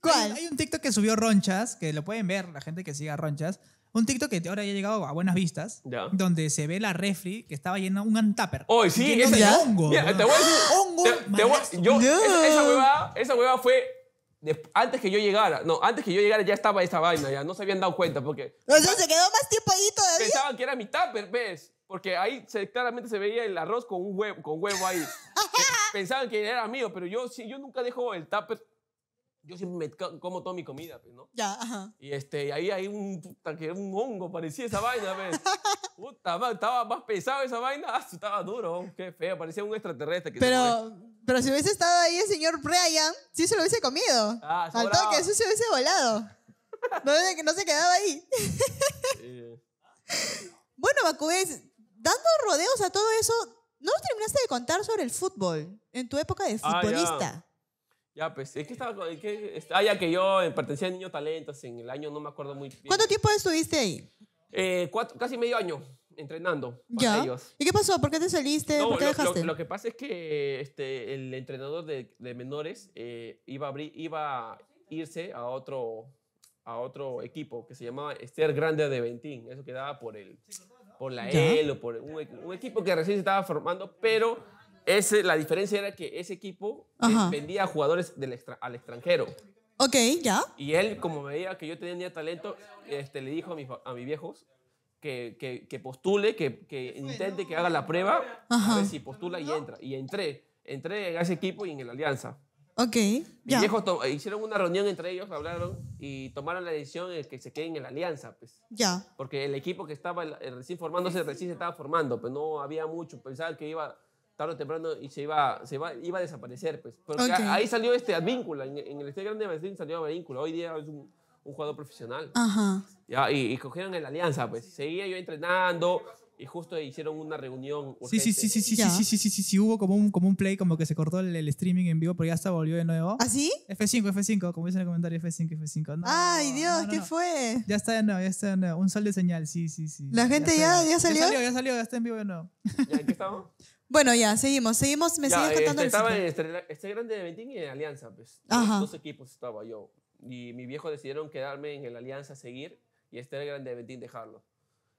¿Cuál? Hay, hay un TikTok que subió Ronchas, que lo pueden ver la gente que siga Ronchas. Un TikTok que ahora ya ha llegado a buenas vistas, ya. donde se ve la refri que estaba llena un antapper. ¡Oye, oh, sí! ¡Ese de hongo! Mira, te voy a decir... ¡Hongo! Te, te voy, yo, no. esa, esa, huevada, esa huevada fue de, antes que yo llegara. No, antes que yo llegara ya estaba esta vaina, ya no se habían dado cuenta porque... O sea, se quedó más tiempo ahí todavía. Pensaban que era mi tupper, ¿ves? Porque ahí se, claramente se veía el arroz con un huevo, con huevo ahí. Pensaban que era mío, pero yo, sí, yo nunca dejo el tupper... Yo siempre me como toda mi comida, ¿no? Ya, ajá. Y este, ahí hay un, puta, que un hongo, parecía esa vaina, ¿ves? Puta, man, estaba más pesado esa vaina. Ah, estaba duro, qué feo, parecía un extraterrestre. Que pero, pero si hubiese estado ahí el señor Brian, sí se lo hubiese comido. Ah, al toque, eso se hubiese volado. No, no se quedaba ahí. Sí. Bueno, Makubex, dando rodeos a todo eso, ¿no nos terminaste de contar sobre el fútbol en tu época de futbolista? Ah, Ya, pues, es que estaba... Es que, ah, ya que yo pertenecía a Niño Talentos en el año, no me acuerdo muy bien. ¿Cuánto tiempo estuviste ahí? Eh, cuatro, casi medio año entrenando para ellos. ¿Y qué pasó? ¿Por qué te saliste? No, ¿Por qué lo, dejaste? Lo, lo que pasa es que este, el entrenador de, de menores eh, iba, a abrir, iba a irse a otro, a otro equipo que se llamaba Esther Grande de Bentín. Eso quedaba por, el, por la ¿Ya? L o por un, un equipo que recién se estaba formando, pero... Ese, la diferencia era que ese equipo Ajá. vendía a jugadores del extra, al extranjero. Ok, ya. Y él, como veía que yo tenía talento, este, le dijo a mis, a mis viejos que, que, que postule, que, que intente que haga la prueba, Ajá. a ver si postula y entra. Y entré. Entré en ese equipo y en la Alianza. Ok, mis ya. viejos hicieron una reunión entre ellos, hablaron y tomaron la decisión de que se queden en la Alianza, pues. Ya. Porque el equipo que estaba recién formándose, recién se estaba formando, pues no había mucho. Pensaban que iba... tarde o temprano y se iba, se iba, iba a desaparecer, pues. Porque okay. ahí salió este Advíncula, en, en el Este Grande de Bentín salió Advíncula, hoy día es un, un jugador profesional. Ajá. Ya, y, y cogieron en la Alianza, pues. Seguía yo entrenando y justo hicieron una reunión urgente. Sí, sí, sí, sí, sí, sí, sí, sí, sí, sí, hubo como un, como un play, como que se cortó el, el streaming en vivo, pero ya hasta volvió de nuevo. ¿Ah, sí? F cinco, F cinco, como dice en el comentario, F cinco, F cinco. No, ¡Ay, Dios, no, no, qué no. fue! Ya está de nuevo, ya está de nuevo. Un sol de señal, sí, sí, sí. ¿La gente ya, ya, ya salió? Ya salió, ya salió, ya está en vivo de nuevo. ¿Ya en qué estamos? Bueno, ya, seguimos, seguimos, me sigues contando el fútbol. Estaba en Este Grande de Bentín y en Alianza, pues. Ajá. Dos equipos estaba yo. Y mis viejos decidieron quedarme en el Alianza, seguir, y Este Grande de Bentín dejarlo.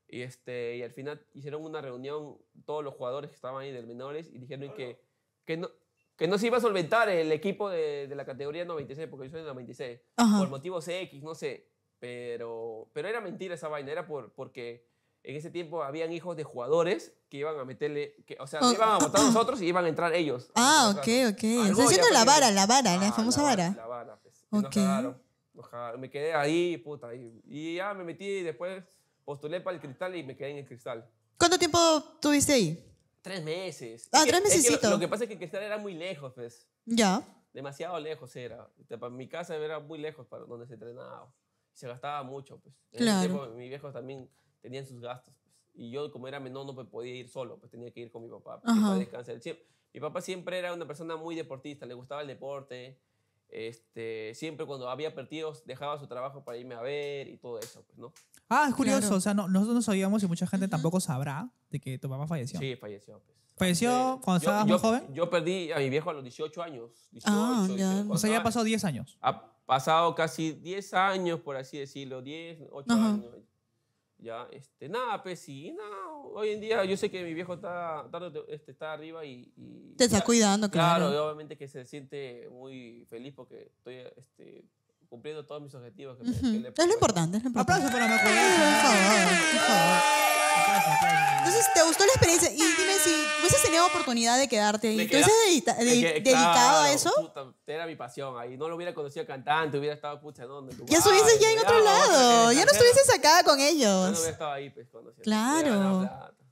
Y, este, y al final hicieron una reunión, todos los jugadores que estaban ahí del menores, y dijeron que, que, no, que no se iba a solventar el equipo de, de la categoría noventa y seis, porque yo soy de noventa y seis, Ajá. por motivos X, no sé. Pero, pero era mentira esa vaina, era por, porque... En ese tiempo habían hijos de jugadores que iban a meterle... Que, o sea, oh, iban a votar oh, oh. nosotros y iban a entrar ellos. Ah, ok, ok. Está haciendo la vara, la vara, ah, la famosa la vara. La vara, pues. Okay. Nos jagaron, nos jagaron. Me quedé ahí, puta. Y, y ya me metí y después postulé para el Cristal y me quedé en el Cristal. ¿Cuánto tiempo tuviste ahí? Tres meses. Ah, es tres mesecitos. Es que lo, lo que pasa es que el Cristal era muy lejos, pues. Ya. Demasiado lejos era. Para mi casa era muy lejos para donde se entrenaba. Se gastaba mucho, pues. En claro. Ese tiempo, mis viejos también... tenían sus gastos. Pues. Y yo, como era menor, no pues, podía ir solo. Pues tenía que ir con mi papá. Pues, para descansar. Siempre, mi papá siempre era una persona muy deportista. Le gustaba el deporte. Este, siempre cuando había partidos, dejaba su trabajo para irme a ver y todo eso. Pues, ¿no? Ah, es curioso. Claro. O sea, no, nosotros no sabíamos y mucha gente uh-huh. tampoco sabrá de que tu papá falleció. Sí, falleció. Pues. ¿Falleció eh, cuando estabas muy joven? Yo perdí a mi viejo a los dieciocho años. dieciocho, ah, ya. O sea, ya pasó diez años. Ha pasado casi diez años, por así decirlo. diez, ocho Ajá. años. Ya, este, nada, pues sí, no. Hoy en día yo sé que mi viejo está, está, está arriba y, y... Te está ya, cuidando, claro. Claro, y obviamente que se siente muy feliz porque estoy este, cumpliendo todos mis objetivos. Que uh-huh. me, que le es, lo importante, es lo importante. Aplausos para Makubex. Por favor, por favor. Entonces Entonces, ¿te gustó la experiencia? Y dime si hubieses tenido oportunidad de quedarte ahí. ¿Tú hubieses dedicado a eso? Puta, era mi pasión ahí. No lo hubiera conocido cantante, hubiera estado, pucha, ¿dónde? Wow, ya estuvieses ya en otro lado. Ya no estuvieses acá con ellos. Yo no hubiera estado ahí, pues, conociendo. Claro.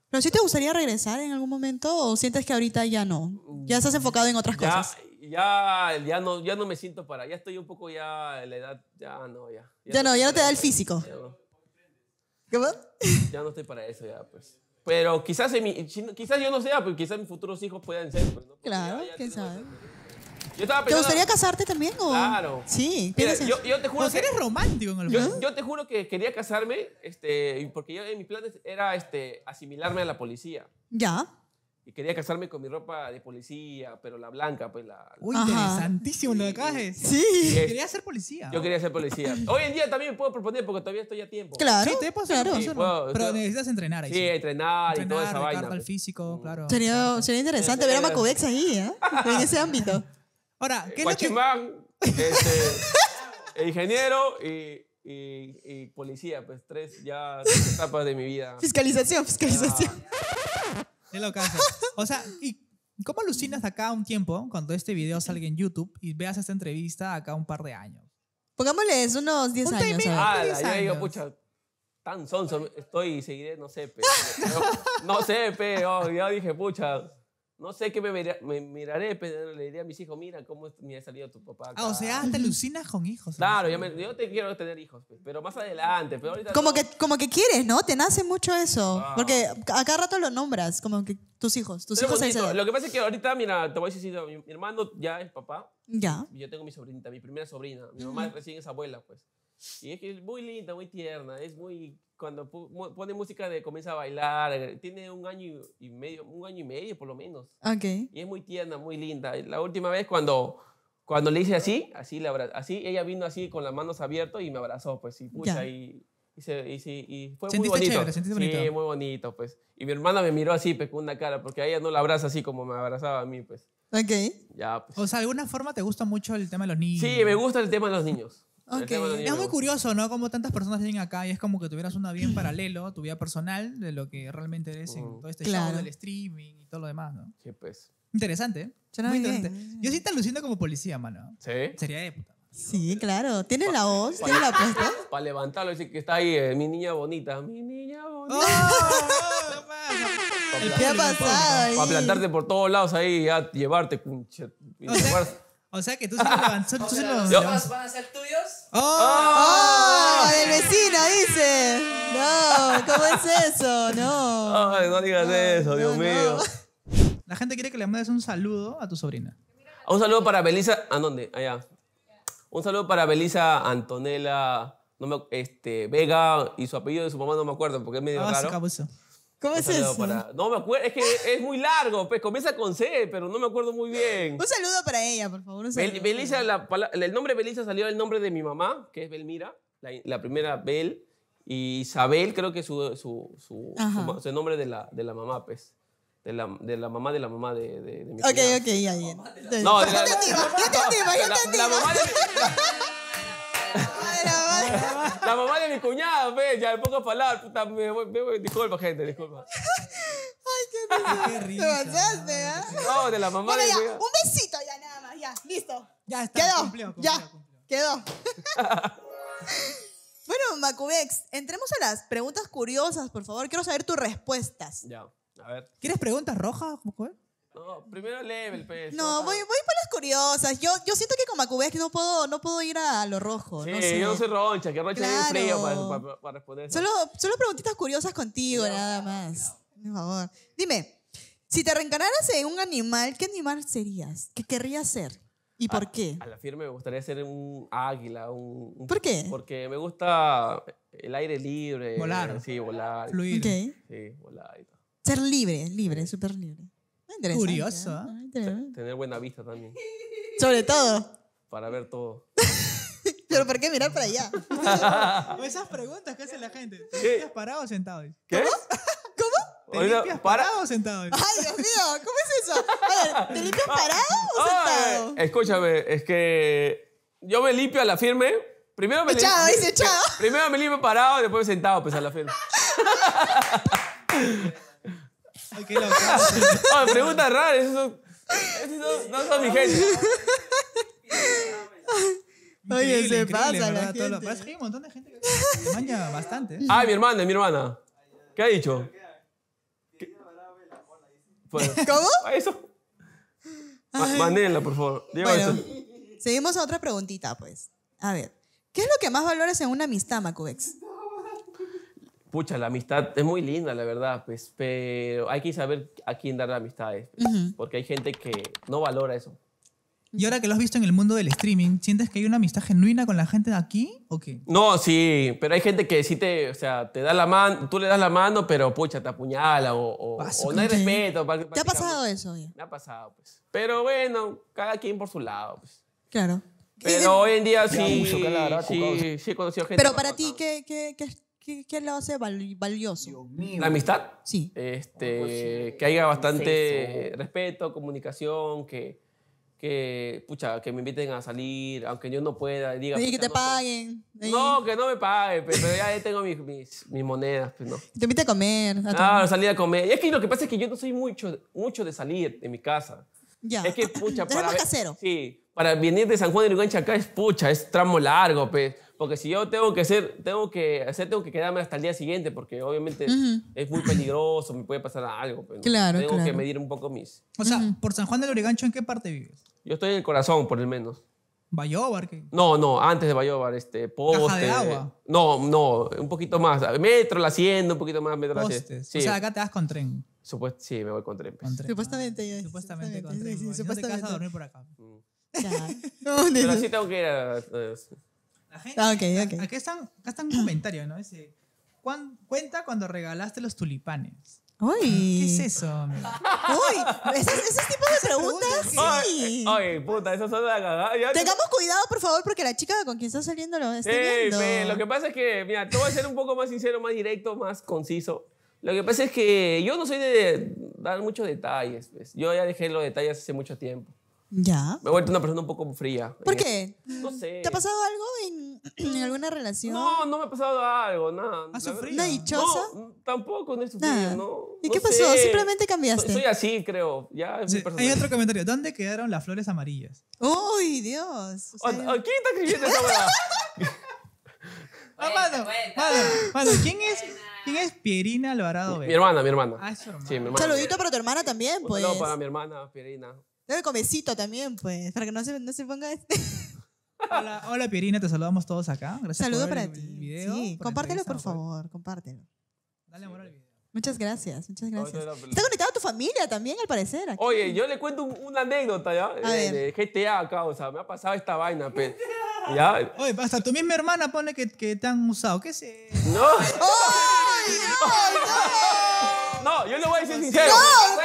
¿Pero sí te gustaría regresar en algún momento o sientes que ahorita ya no? Ya estás enfocado en otras ya, cosas. Ya, ya, no, ya no me siento para... Ya estoy un poco ya... La edad... Ya no, ya. Ya, ya no, no, ya no te da el físico. Ya no. ¿Qué más? Ya no estoy para eso ya, pues. Pero quizás, en mi, quizás yo no sea, pero quizás mis futuros hijos puedan ser. Pues, ¿no? Claro, ya, ya quién sabe. Yo estaba pensando, ¿te gustaría casarte también? O? Claro. Sí. Mira, yo, yo te juro pues que... eres romántico en el yo, yo te juro que quería casarme, este, porque yo, en mis planes era este, asimilarme a la policía. Ya. Y quería casarme con mi ropa de policía, pero la blanca, pues la... Uy, interesantísimo lo que acabas de decir. Sí. sí. Quería ser policía. Yo quería ser policía. Hoy en día también me puedo proponer porque todavía estoy a tiempo. Claro. Sí, te puedo hacer, claro. Sí, puedo, pero estoy... necesitas entrenar ahí. Sí, entrenar, entrenar y toda esa vaina. Entrenar, al físico, claro. Sería, sería interesante sí, ver a Makubex ahí, ¿eh? En ese ámbito. Ahora, ¿qué Guachimán, es lo que...? Este, ingeniero y... Y, y policía, pues tres ya tres etapas de mi vida. Fiscalización, fiscalización. Qué locazo. O sea, ¿y cómo alucinas de acá un tiempo cuando este video salga en YouTube y veas esta entrevista acá un par de años? Pongámosle es unos diez un años. Ah, yo digo, pucha, tan sonso estoy y seguiré, no sé, pe, no, no sé, pe, oh, yo dije, pucha... No sé qué me, mira, me miraré, pero le diré a mis hijos, mira cómo me ha salido tu papá acá. Ah, o sea, te alucinas con hijos. Claro, yo, me, yo te quiero tener hijos, pero más adelante. Pero ahorita como, no. que, como que quieres, ¿no? Te nace mucho eso. Ah. Porque a cada rato lo nombras, como que tus hijos. Tus pero hijos bonito, lo que pasa es que ahorita, mira, te voy a decir, mi, mi hermano ya es papá. Ya. Y yo tengo mi sobrinita, mi primera sobrina. Mi mamá uh-huh. recién es abuela, pues. Y es que es muy linda, muy tierna, es muy... Cuando pone música de comienza a bailar, tiene un año y medio, un año y medio por lo menos. Okay. Y es muy tierna, muy linda. La última vez cuando, cuando le hice así, así, la abra así, ella vino así con las manos abiertas y me abrazó, pues, y pucha, y, y, se, y, y fue muy bonito. Chévere, ¿sentiste bonito? Sí, muy bonito, pues. Y mi hermana me miró así, pues, con una cara, porque a ella no la abraza así como me abrazaba a mí, pues. Ok. Ya, pues. O sea, de alguna forma te gusta mucho el tema de los niños. Sí, me gusta el tema de los niños. Okay. Es muy curioso, ¿no? Como tantas personas vienen acá y es como que tuvieras una vida en paralelo, tu vida personal, de lo que realmente eres en todo este claro. show del streaming y todo lo demás, ¿no? Sí, pues. Interesante. Suena muy bien. Interesante. Yo sí te alucino como policía, mano. ¿Sí? Sería de puta. Sí, claro. Tiene la voz, tiene la puesta. Para levantarlo, dice que está ahí, eh, mi niña bonita. Mi niña bonita. Oh, no, ¿qué ha pasado? Para plantarte por todos lados ahí, ya llevarte. Y llevarte. O sea que tú se lo avanzas. ¿Los demás van a ser tuyos? ¡Oh! ¡Oh! ¡Oh! ¡Del vecino, dice! No, ¿cómo es eso? No. Ay, no digas no, eso, no, Dios no. mío. La gente quiere que le mandes un saludo a tu sobrina. Un saludo para Belisa... ¿A dónde? Allá. Un saludo para Belisa Antonella no me, este, Vega y su apellido de su mamá no me acuerdo porque es medio oh, raro. Cabuzo. ¿Cómo es eso? Para... No me acuerdo, es que es muy largo, pues comienza con C, pero no me acuerdo muy bien. Un saludo para ella, por favor. Bel Belisa, la, el nombre de Belisa salió del nombre de mi mamá, que es Belmira, la, la primera Bel, y Isabel creo que es su, su, su, su, su nombre de la, de la mamá, pues. De la, de la mamá de la mamá de, de, de mi mamá. Ok, cuñado. Ok, ya bien. La... No, yo te antimo, yo te antimo, yo te antimo. La mamá de la mamá de mi cuñada, ve, ya me pongo a hablar, puta, me, me, me, disculpa, gente, disculpa. Ay, qué rico. Te pasaste, ¿eh? No, de la mamá bueno, de mi cuñada. Un besito ya nada más, ya, listo. Ya está, quedó, cumplió, cumplió, ya, cumplió. Quedó. Bueno, Makubex, entremos a las preguntas curiosas, por favor. Quiero saber tus respuestas. Ya, a ver. ¿Quieres preguntas rojas, Makubex? No, primero level, pues. No, voy, voy por las curiosas. Yo, yo siento que con Makubex no puedo, no puedo ir a lo rojo. Sí, no sé. Yo no soy roncha, que roncha claro. bien frío para, para, para responder. Solo, solo preguntitas curiosas contigo, no, nada más. No. Por favor. Dime, si te reencarnaras en un animal, ¿qué animal serías? ¿Qué querrías ser? ¿Y a, por qué? A la firme me gustaría ser un águila. Un, un, ¿Por qué? Porque me gusta el aire libre. Volar. Sí, volar. Fluir. Okay. Sí, volar y todo. Ser libre, libre, súper libre. Curioso. ¿Eh? Tener buena vista también. Sobre todo. Para ver todo. Pero ¿por qué mirar para allá? Esas preguntas que hace la gente. ¿Te limpias parado o sentado? ¿Qué? ¿Cómo? ¿Te limpias parado o sentado? Ay, Dios mío, ¿cómo es eso? A ver, ¿te limpias parado o sentado? Escúchame, es que yo me limpio a la firme. Primero me limpio. Chao, dice chao. Primero me limpio parado, después sentado, pues a la firme. qué lo haces? Ah, preguntas raras. Eso, eso no son mi gente. Oye, increíble, se increíble, pasa ¿verdad? La gente. Lo, parece que hay un montón de gente que se maña bastante. Ah, mi hermana, mi hermana. ¿Qué ha dicho? ¿Qué? Bueno, ¿cómo? Eso. Mandenla, por favor. Lleva bueno, esto. Seguimos a otra preguntita, pues. A ver, ¿qué es lo que más valoras en una amistad, Makubex? Pucha, la amistad es muy linda, la verdad, pues, pero hay que saber a quién dar la amistad, uh-huh. porque hay gente que no valora eso. Y ahora que lo has visto en el mundo del streaming, ¿sientes que hay una amistad genuina con la gente de aquí o qué? No, sí, pero hay gente que sí te, o sea, te da la mano, tú le das la mano, pero pucha, te apuñala o, o, Paso, o no hay respeto. ¿Te ha pasado eso? Ya. Me ha pasado, pues. Pero bueno, cada quien por su lado, pues. Claro. Pero hoy en día sí, sí, sí, sí he conocido gente. Pero para ti, ¿qué, qué, qué, qué, qué lo hace valioso? ¿La amistad? Sí. Este, que haya bastante respeto, comunicación, que... Que, pucha, que me inviten a salir, aunque yo no pueda. Y diga, que te no, paguen. Pues, no, que no me paguen, pero ya tengo mis, mis, mis monedas. Pues, no. Te invite a comer. A ah, tu... salir a comer. Y es que lo que pasa es que yo no soy mucho, mucho de salir de mi casa. Ya. Es que, pucha, para, ver, casero. Sí, para venir de San Juan de Lurigancho acá es, pucha, es tramo largo, pues. Porque si yo tengo que hacer, tengo que hacer, tengo que quedarme hasta el día siguiente, porque obviamente uh-huh. es muy peligroso, me puede pasar algo. Pero claro, tengo claro. que medir un poco mis... O sea, uh-huh. por San Juan de Lurigancho, ¿en qué parte vives? Yo estoy en el corazón, por lo menos. ¿Bayobar? ¿Qué? No, no, antes de Bayobar, este, Poste. ¿Caja de Agua? No, no, un poquito más. Metro, La Hacienda, un poquito más. Metro, la hacienda. Sí. O sea, acá te vas con tren. Supuest sí, me voy con tren. Pues. Con tren. Supuestamente. Ah, supuestamente con tren. Sí, sí, supuestamente. No te vas a dormir por acá. Mm. Pero sí tengo que ir a... La gente, ah, okay, okay. Acá están, acá están comentarios, ¿no? Ese, ¿cuán, cuenta cuando regalaste los tulipanes. Uy. ¿Qué es eso? Uy, ¿esos, esos tipos de preguntas? Preguntas sí. Oye, puta, esas son las cagadas. Tengamos cuidado, por favor, porque la chica con quien está saliendo lo está viendo. Me, lo que pasa es que, mira, te voy a ser un poco más sincero, más directo, más conciso. Lo que pasa es que yo no soy de dar muchos detalles. Pues. Yo ya dejé los detalles hace mucho tiempo. Ya. Me he vuelto una persona un poco fría. ¿Por qué? No sé. ¿Te ha pasado algo en, en alguna relación? No, no me ha pasado algo, nada. ¿Has sufrido? ¿Una dichosa? No, tampoco, no he sufrido, no. ¿Y no qué pasó? Sé. Simplemente cambiaste. Soy así, creo. Ya es sí, mi hay otro comentario. ¿Dónde quedaron las flores amarillas? ¡Uy, Dios! O sea, ¿quién está escribiendo esa huevada? Ah, mano, mano, mano, ¿quién es? ¿Quién es Pierina Alvarado Velda? Mi hermana, mi hermana. Ah, es su hermana. Sí, mi hermana. Saludito para tu hermana también, pues. Saludos para mi hermana, Pierina. Dame comecito también, pues, para que no se, no se ponga este. Hola, hola, Pierina, te saludamos todos acá. Gracias Saludo por ver para el ti. Video. Sí, por compártelo, por favor, compártelo. Dale amor al video. Muchas gracias, muchas gracias. Está conectado a tu familia también, al parecer. Aquí. Oye, yo le cuento un, una anécdota, ¿ya? De, de G T A acá, o sea, me ha pasado esta vaina, pero... ¿Ya? Oye, hasta tu misma hermana pone que, que te han usado, ¿qué sé? ¡No! ¡Oh, no, no! No, yo le voy a decir sincero. ¡No!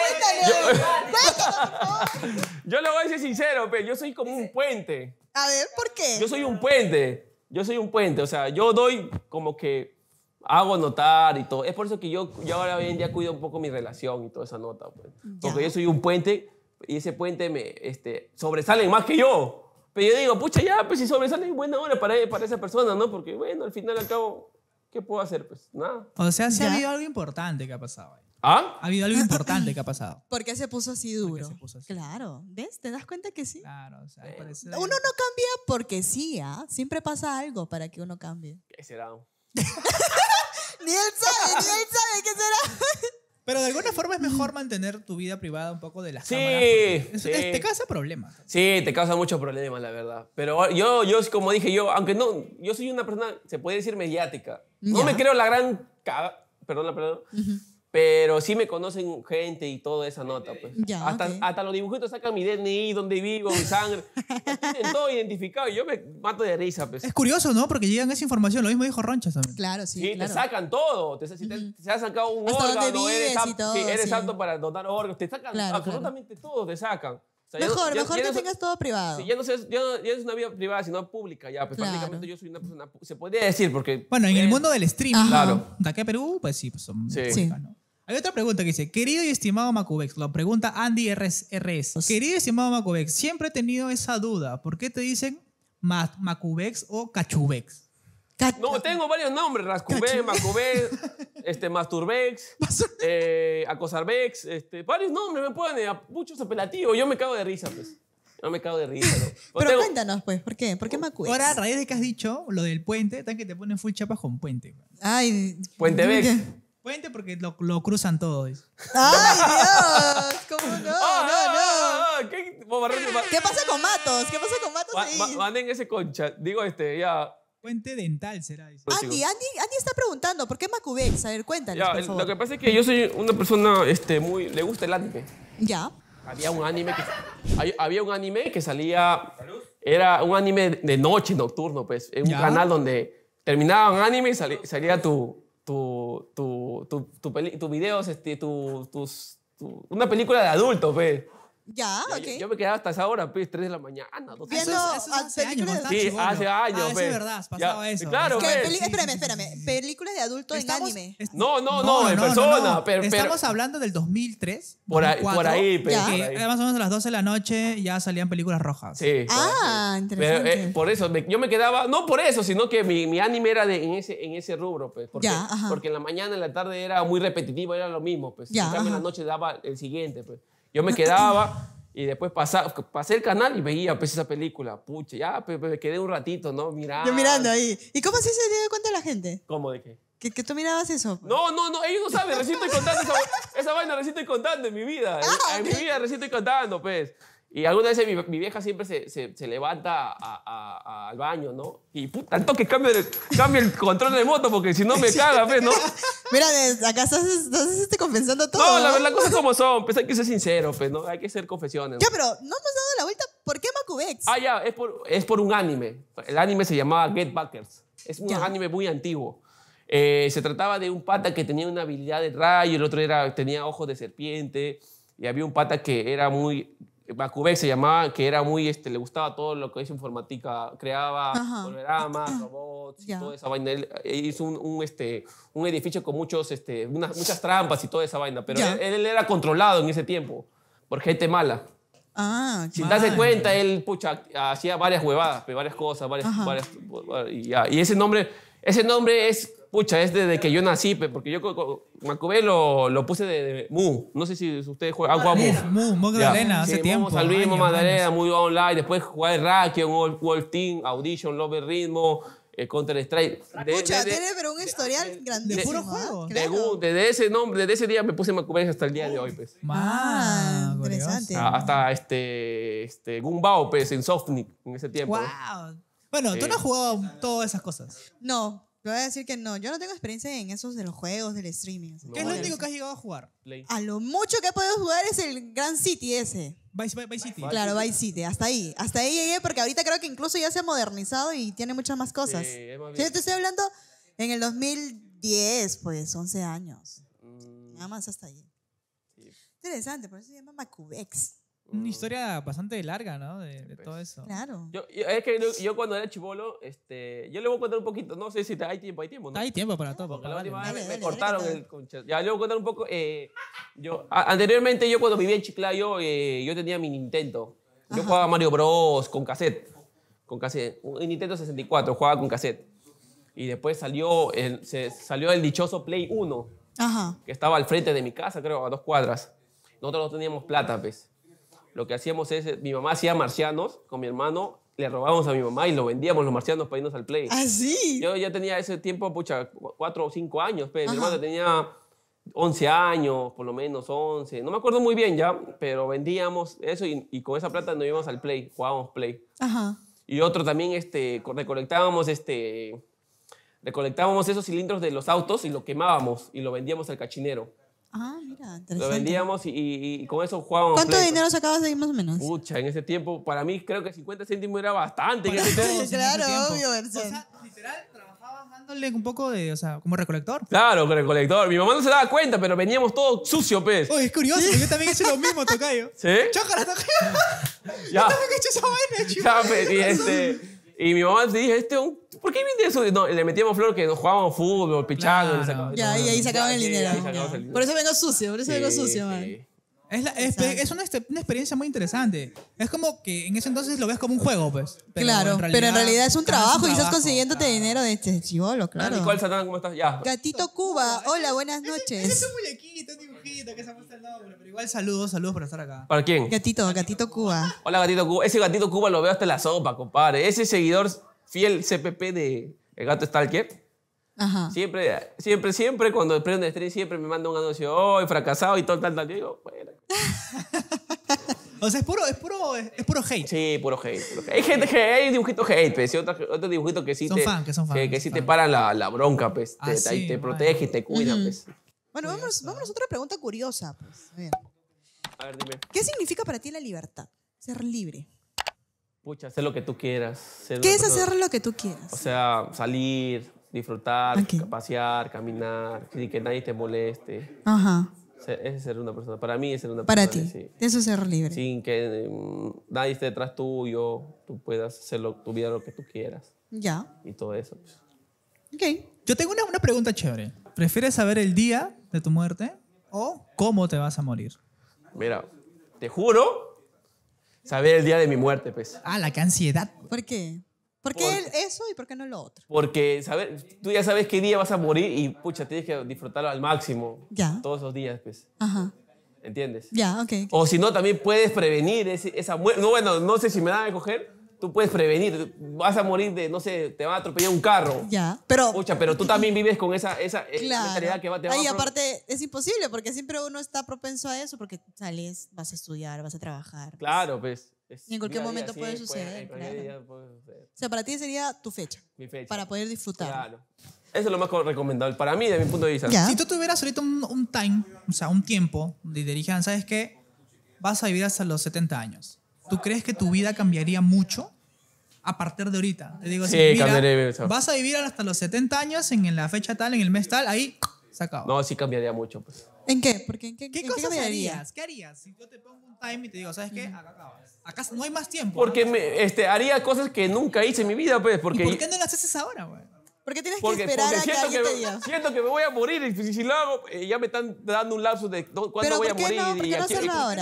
Yo, yo lo voy a decir sincero, pero yo soy como un puente. A ver, ¿por qué? Yo soy un puente. Yo soy un puente. O sea, yo doy como que hago notar y todo. Es por eso que yo, yo ahora hoy en día cuido un poco mi relación y toda esa nota. Pues. Porque yo soy un puente y ese puente me este, sobresalen más que yo. Pero yo digo, pucha, ya, pues si sobresalen, buena hora para, para esa persona, ¿no? Porque, bueno, al final al cabo, ¿qué puedo hacer? Pues nada. O sea, si ha habido algo importante que ha pasado ahí. ¿Ah? Ha habido algo importante que ha pasado. ¿Por qué se puso así duro? Se puso así. Claro, ¿ves? ¿Te das cuenta que sí? Claro, o sea, eh. parece... Uno no cambia porque sí, ¿ah? ¿eh? Siempre pasa algo para que uno cambie. ¿Qué será? Ni él sabe, ni él sabe qué será. Pero de alguna forma es mejor mantener tu vida privada un poco de las sí, cámaras. Eso, sí. Te causa problemas. Sí, te causa muchos problemas, la verdad. Pero yo, yo como dije, yo, aunque no, yo soy una persona, se puede decir mediática. No ya. me creo la gran... Caga... Perdón, la perdón. Uh-huh. Pero sí me conocen gente y toda esa nota, pues. Ya, hasta, okay. hasta los dibujitos sacan mi D N I, donde vivo, mi sangre. Tienen todo identificado y yo me mato de risa, pues. Es curioso, ¿no? Porque llegan esa información. Lo mismo dijo Ronchas también. Claro, sí, sí claro. te sacan todo. Te, si te, uh-huh. te, te has sacado un hasta órgano, donde vives eres, y todo, sí, eres sí. apto para donar órganos. Te sacan claro, absolutamente claro. todo, te sacan. O sea, mejor, ya, mejor ya que no, tengas todo privado. Sí, ya, no es, ya, no, ya no es una vida privada, sino pública ya. Pues claro. Prácticamente yo soy una persona... Se podría decir porque... Bueno, en eh, el mundo del streaming, claro. De acá a Perú, pues sí, pues son... Sí. sí. ¿no? Hay otra pregunta que dice, querido y estimado Makubex, lo pregunta Andy R S. Querido y estimado Makubex, siempre he tenido esa duda. ¿Por qué te dicen Ma Makubex o Cachubex? Cachu no, tengo varios nombres, Rascubex, Makubex, este, Masturbex, eh, Acosarbex, este, varios nombres me ponen, muchos apelativos. Yo me cago de risa, pues. No me cago de risa, ¿no? Pero tengo... cuéntanos, pues, ¿por qué? ¿Por qué Macubex? Ahora, a raíz de que has dicho lo del puente, tan que te ponen full chapas con puente. Ay. Puentebex. Puente porque lo, lo cruzan todos. ¡Ay, Dios! ¿Cómo no? Oh, no, no. no. ¿Qué, ¿Qué pasa con Matos? ¿Qué pasa con Matos ahí? Ma, ma, manden ese concha. Digo, este, ya... Puente dental será eso. Andy, Andy, Andy está preguntando, ¿por qué Macubex? A ver, cuéntanos, ya, por favor. Lo que pasa es que yo soy una persona este, muy... Le gusta el anime. Ya. Había un anime que, había un anime que salía... Era un anime de noche, nocturno, pues. En un ya. canal donde terminaba un anime y salía, salía tu... Tu, tu, tu, tu, peli, tu videos, este, tu, tus, tu, una película de adultos, pues. Ya, ya, ok. Yo, yo me quedaba hasta esa hora, pues, tres de la mañana. Viendo eso es, eso es hace años. De... Sí, bueno. hace años, ah, eso es verdad, pasaba ya. eso. Claro, es que, peli... sí, espérame, espérame. Películas de adultos estamos... en anime. No, no, no, no en no, persona. No, no. Pero, pero... Estamos hablando del dos mil tres. Por ahí, por ahí, pero. Más o menos a las doce de la noche ya salían películas rojas. Sí. Ah, por interesante. Pero, eh, por eso, me, yo me quedaba, no por eso, sino que mi, mi anime era de, en, ese, en ese rubro, pues. Porque, ya, porque en la mañana, en la tarde era muy repetitivo, era lo mismo, pues. Ya. En la noche daba el siguiente, pues. Yo me quedaba y después pasaba, pasé el canal y veía pues, esa película. Pucha, ya pues, me quedé un ratito, ¿no? Mirando. Yo mirando ahí. ¿Y cómo así se dio cuenta la gente? ¿Cómo de qué? Que, que tú mirabas eso. Pues. No, no, no. Ellos no saben. Recién estoy contando esa, esa vaina. Recién estoy contando en mi vida. Ah, en okay. mi vida recién estoy contando, pues. Y alguna vez mi, mi vieja siempre se, se, se levanta a, a, a, al baño, ¿no? Y puta, al toque cambia el, cambia el control remoto porque si no me caga, ¿ves, no? Mira, acá estás, estás compensando todo. No, la, ¿eh? la cosa es como son. Pues hay que ser sincero, pues, ¿no? Hay que ser confesiones. Ya, ¿no? Pero no hemos dado la vuelta. ¿Por qué Makubex? Ah, ya, es por, es por un anime. El anime se llamaba Get Backers. Es un ya. anime muy antiguo. Eh, se trataba de un pata que tenía una habilidad de rayo, el otro era, tenía ojos de serpiente, y había un pata que era muy... Makubex se llamaba, que era muy, este, le gustaba todo lo que es informática, creaba programas, robots, yeah. y toda esa vaina. Él hizo un, un, este, un edificio con muchos, este, unas, muchas trampas y toda esa vaina, pero yeah. él, él era controlado en ese tiempo por gente mala. Ah, Sin darse man. cuenta, él pucha, hacía varias huevadas, varias cosas, varias, varias y, ya. y ese nombre, ese nombre es... Pucha, es desde que yo nací, porque yo Makubex lo, lo puse de, de Mu. No sé si ustedes juegan. Ah, Mu. Mu, Magdalena, hace sí, tiempo. San Luis, Magdalena, Mu Online. Después jugué Rakion, Wolf Team, Audition, Love Ritmo, eh, Counter-Strike. Pucha, tiene pero un historial de, grandísimo. De puro juego. De, claro. Desde ese nombre, desde ese día me puse Makubex hasta el día de hoy. Pues. Ah, ah interesante. Hasta, hasta este, este Gumbao, pues, en Softnik, en ese tiempo. Wow. Bueno, eh, tú no has jugado todas esas cosas. No. Te voy a decir que no, yo no tengo experiencia en esos de los juegos, del streaming. No. ¿Qué es lo único que has llegado a jugar? Play. A lo mucho que he podido jugar es el Grand City ese. Vice, Vice, Vice City. Claro, Vice City, hasta ahí. Hasta ahí llegué porque ahorita creo que incluso ya se ha modernizado y tiene muchas más cosas. Sí, es más bien. Yo te estoy hablando en el dos mil diez, pues, once años. Mm. Nada más hasta ahí. Sí. Interesante, por eso se llama Makubex. Una historia bastante larga, ¿no? De, de todo eso. Claro. Yo, yo, es que yo, yo cuando era chibolo, este, yo le voy a contar un poquito. No sé si te, hay tiempo, hay tiempo, ¿no? Hay tiempo para todo. Porque dale, la última dale, vez dale, me dale, cortaron dale. el concha. Ya, le voy a contar un poco. Eh, yo, a, anteriormente, yo cuando vivía en Chiclayo, eh, yo tenía mi Nintendo. Yo Ajá. jugaba Mario Bros con cassette. Con cassette. Un Nintendo sesenta y cuatro, jugaba con cassette. Y después salió el, se, salió el dichoso Play uno, Ajá. que estaba al frente de mi casa, creo, a dos cuadras. Nosotros no teníamos plata, pues. Lo que hacíamos es, mi mamá hacía marcianos con mi hermano, le robábamos a mi mamá y lo vendíamos los marcianos para irnos al play. ¿Ah, sí? Yo ya tenía ese tiempo, pucha, cuatro o cinco años. Pues. Mi hermano tenía once años, por lo menos once. No me acuerdo muy bien ya, pero vendíamos eso y, y con esa plata nos íbamos al play, jugábamos play. Ajá. Y otro también, este, recolectábamos, este, recolectábamos esos cilindros de los autos y lo quemábamos y lo vendíamos al cachinero. Ah, mira, interesante. Lo vendíamos y, y, y con eso jugábamos. ¿Cuánto play, dinero sacabas de ahí más o menos? Pucha, en ese tiempo, para mí creo que cincuenta céntimos era bastante. En ese tiempo, claro, obvio. O sea, literal, trabajabas dándole un poco de, o sea, como recolector. Claro, recolector. Mi mamá no se daba cuenta, pero veníamos todo sucio, pez. Oye, es curioso, ¿sí? Yo también hice lo mismo, tocayo. ¿Sí? Chócala, tocayo. Ya. Yo también he hecho esa vaina, chico. Ya, pues, y este... Y mi mamá se dijo, este, ¿por qué viene eso? No, le metíamos flor que nos jugábamos fútbol, pichando. Claro. Y, ya, y ahí sacaban el dinero. Por eso vengo sucio, por eso vengo sí, sucio, man. Sí. Es, la, es, es una, una experiencia muy interesante. Es como que en ese entonces lo ves como un juego, pues. Pero claro, en realidad, pero en realidad es un trabajo, es un trabajo y estás consiguiéndote claro. dinero de este chivolo, claro. Nicole Satán, ¿cómo estás? Ya. Gatito Cuba, hola, buenas noches. Ese es un muñequito, un dibujito que se ha puesto el nombre, pero igual saludos, saludos por estar acá. ¿Para quién? Gatito, Gatito, Gatito Cuba. Cuba. Hola, Gatito Cuba. Ese Gatito Cuba lo veo hasta la sopa, compadre. Ese seguidor fiel C P P de El Gato Stalker. Ajá. Siempre, siempre, siempre, cuando prendo el stream, siempre me manda un anuncio, hoy oh, fracasado y todo, tal, tal. Yo digo, bueno. O sea, es puro, es puro, es, es puro hate. Sí, puro hate. Puro hate. Hay gente que hay dibujitos hate, pues, y otros otro dibujitos que sí son te... Fan, que son fan, que, que sí fan. Te paran la, la bronca, pues. Ah, te, sí, te, te protege y te cuida, uh-huh. pues. Bueno, vámonos, vámonos a otra pregunta curiosa, pues. A ver. A ver, dime. ¿Qué significa para ti la libertad? Ser libre. Pucha, hacer lo que tú quieras. Ser ¿Qué es persona... hacer lo que tú quieras? O sea, salir... Disfrutar, okay. pasear, caminar, que nadie te moleste. Ajá. Es ser una persona. Para mí es ser una persona. Para ti. Sí. Eso es ser libre. Sin que um, nadie esté detrás tuyo, tú puedas hacer lo, tu vida lo que tú quieras. Ya. Y todo eso. Pues. Ok. Yo tengo una, una pregunta chévere. ¿Prefieres saber el día de tu muerte o cómo te vas a morir? Mira, te juro, saber el día de mi muerte, pues. Ah, la que ansiedad. ¿Por qué? ¿Por qué por, eso y por qué no lo otro? Porque saber, tú ya sabes qué día vas a morir y, pucha, tienes que disfrutarlo al máximo. Ya. Todos esos días, pues. Ajá. ¿Entiendes? Ya, ok. O si no, también puedes prevenir ese, esa muerte. No, bueno, no sé si me van a coger. Tú puedes prevenir. Vas a morir de, no sé, te van a atropellar un carro. Ya, pero... Pucha, pero tú también vives con esa, esa claro. mentalidad que va, te va Ay, a... Y aparte, es imposible porque siempre uno está propenso a eso porque sales, vas a estudiar, vas a trabajar. Claro, pues. Y en cualquier momento puede suceder. O sea, para ti sería tu fecha. Mi fecha. Para poder disfrutar. Claro. Eso es lo más recomendable para mí, desde mi punto de vista. Yeah. Si tú tuvieras ahorita un, un time, o sea, un tiempo, de dirijan, ¿sabes qué? Vas a vivir hasta los setenta años. ¿Tú crees que tu vida cambiaría mucho a partir de ahorita? Te digo, sí, si mira, cambiaría mucho. Vas a vivir hasta los setenta años, en la fecha tal, en el mes tal, ahí se acaba. No, sí cambiaría mucho, pues. ¿En qué? Porque ¿en qué, ¿Qué en cosas qué harías? ¿Qué harías? Si yo te pongo un time y te digo, ¿sabes qué? Acá acabas. Acá no hay más tiempo. Porque me, este, haría cosas que nunca hice en mi vida, pues. Porque ¿Y por qué no las haces ahora, güey? Porque tienes porque, que esperar porque a que alguien te diga. Siento que me voy a morir y si, si lo hago, eh, ya me están dando un lapso de cuándo Pero voy a morir. No, ¿Por qué no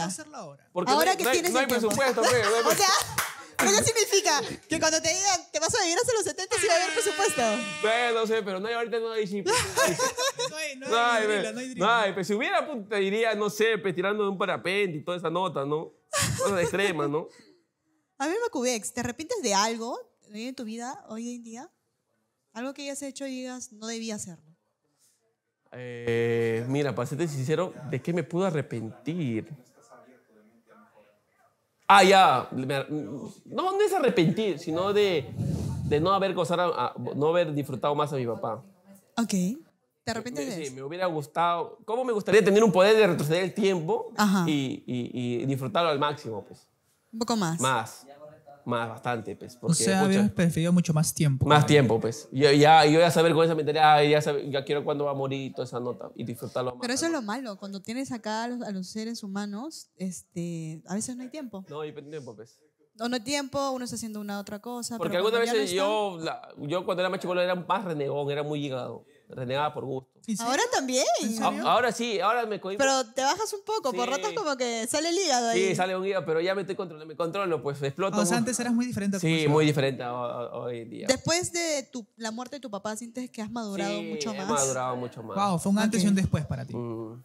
hacerlo ahora? Porque ahora no, que no tienes hay, no hay presupuesto, güey. O sea... Eso significa que cuando te digan te vas a vivir hasta los setenta sí va a haber presupuesto. Bueno, no sé, pero no hay, ahorita no hay chip. No hay, no hay, no hay, no hay, drilo, no hay, drilo. No hay pues, si hubiera, pues, te diría, no sé, pues, tirando de un parapente y toda esa nota, ¿no? Cosas extremas, ¿no? A ver, Makubex, ¿te arrepientes de algo en tu vida hoy en día? Algo que hayas hecho y digas, no debía hacerlo. Eh, mira, para serte sincero, ¿de qué me puedo arrepentir? Ah, ya, no, no es arrepentir, sino de, de no haber gozado, no haber disfrutado más a mi papá. Ok. ¿Te arrepientes de eso? Sí, me hubiera gustado, ¿cómo me gustaría tener un poder de retroceder el tiempo y, y, y disfrutarlo al máximo? Pues. Un poco más. Más, más, bastante, pues. Porque, o sea, habíamos preferido mucho más tiempo. Más tiempo, pues. Yo ya, yo ya saber con esa mentalidad, ya, saber, ya quiero cuándo va a morir y toda esa nota y disfrutarlo más. Pero eso es lo malo, cuando tienes acá a los, a los seres humanos, este, a veces no hay tiempo. No hay tiempo, pues. No, no hay tiempo, uno está haciendo una otra cosa. Porque algunas veces no yo, la, yo cuando era más chico era más renegón, era muy llegado. Renegaba por gusto. ¿Ahora también? A, ahora sí, ahora me cohíbo. Pero te bajas un poco, sí. Por ratos como que sale el hígado ahí. Sí, sale un hígado, pero ya me estoy controlando, me controlo, pues exploto. O sea, antes eras muy diferente. A sí, muy diferente a, a, a hoy en día. Después de tu, la muerte de tu papá, ¿sientes que has madurado sí, mucho más? Sí, he madurado mucho más. Wow, fue un antes okay. y un después para ti. Mm.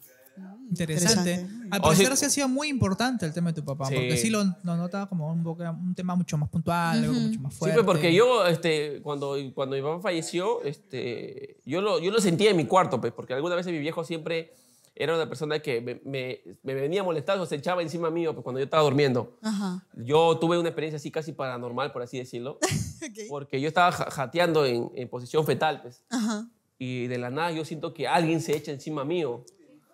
Interesante. Interesante. Al parecer o sea, sí ha sido muy importante el tema de tu papá, sí. Porque sí lo, lo notaba como un, un tema mucho más puntual, uh-huh. algo mucho más fuerte. Sí, porque yo, este, cuando, cuando mi papá falleció, este, yo, lo, yo lo sentía en mi cuarto, pues, porque algunas veces mi viejo siempre era una persona que me, me, me venía molestando, se echaba encima mío pues, cuando yo estaba durmiendo. Ajá. Yo tuve una experiencia así casi paranormal, por así decirlo, okay. Porque yo estaba jateando en, en posición fetal, pues, ajá. Y de la nada yo siento que alguien se echa encima mío.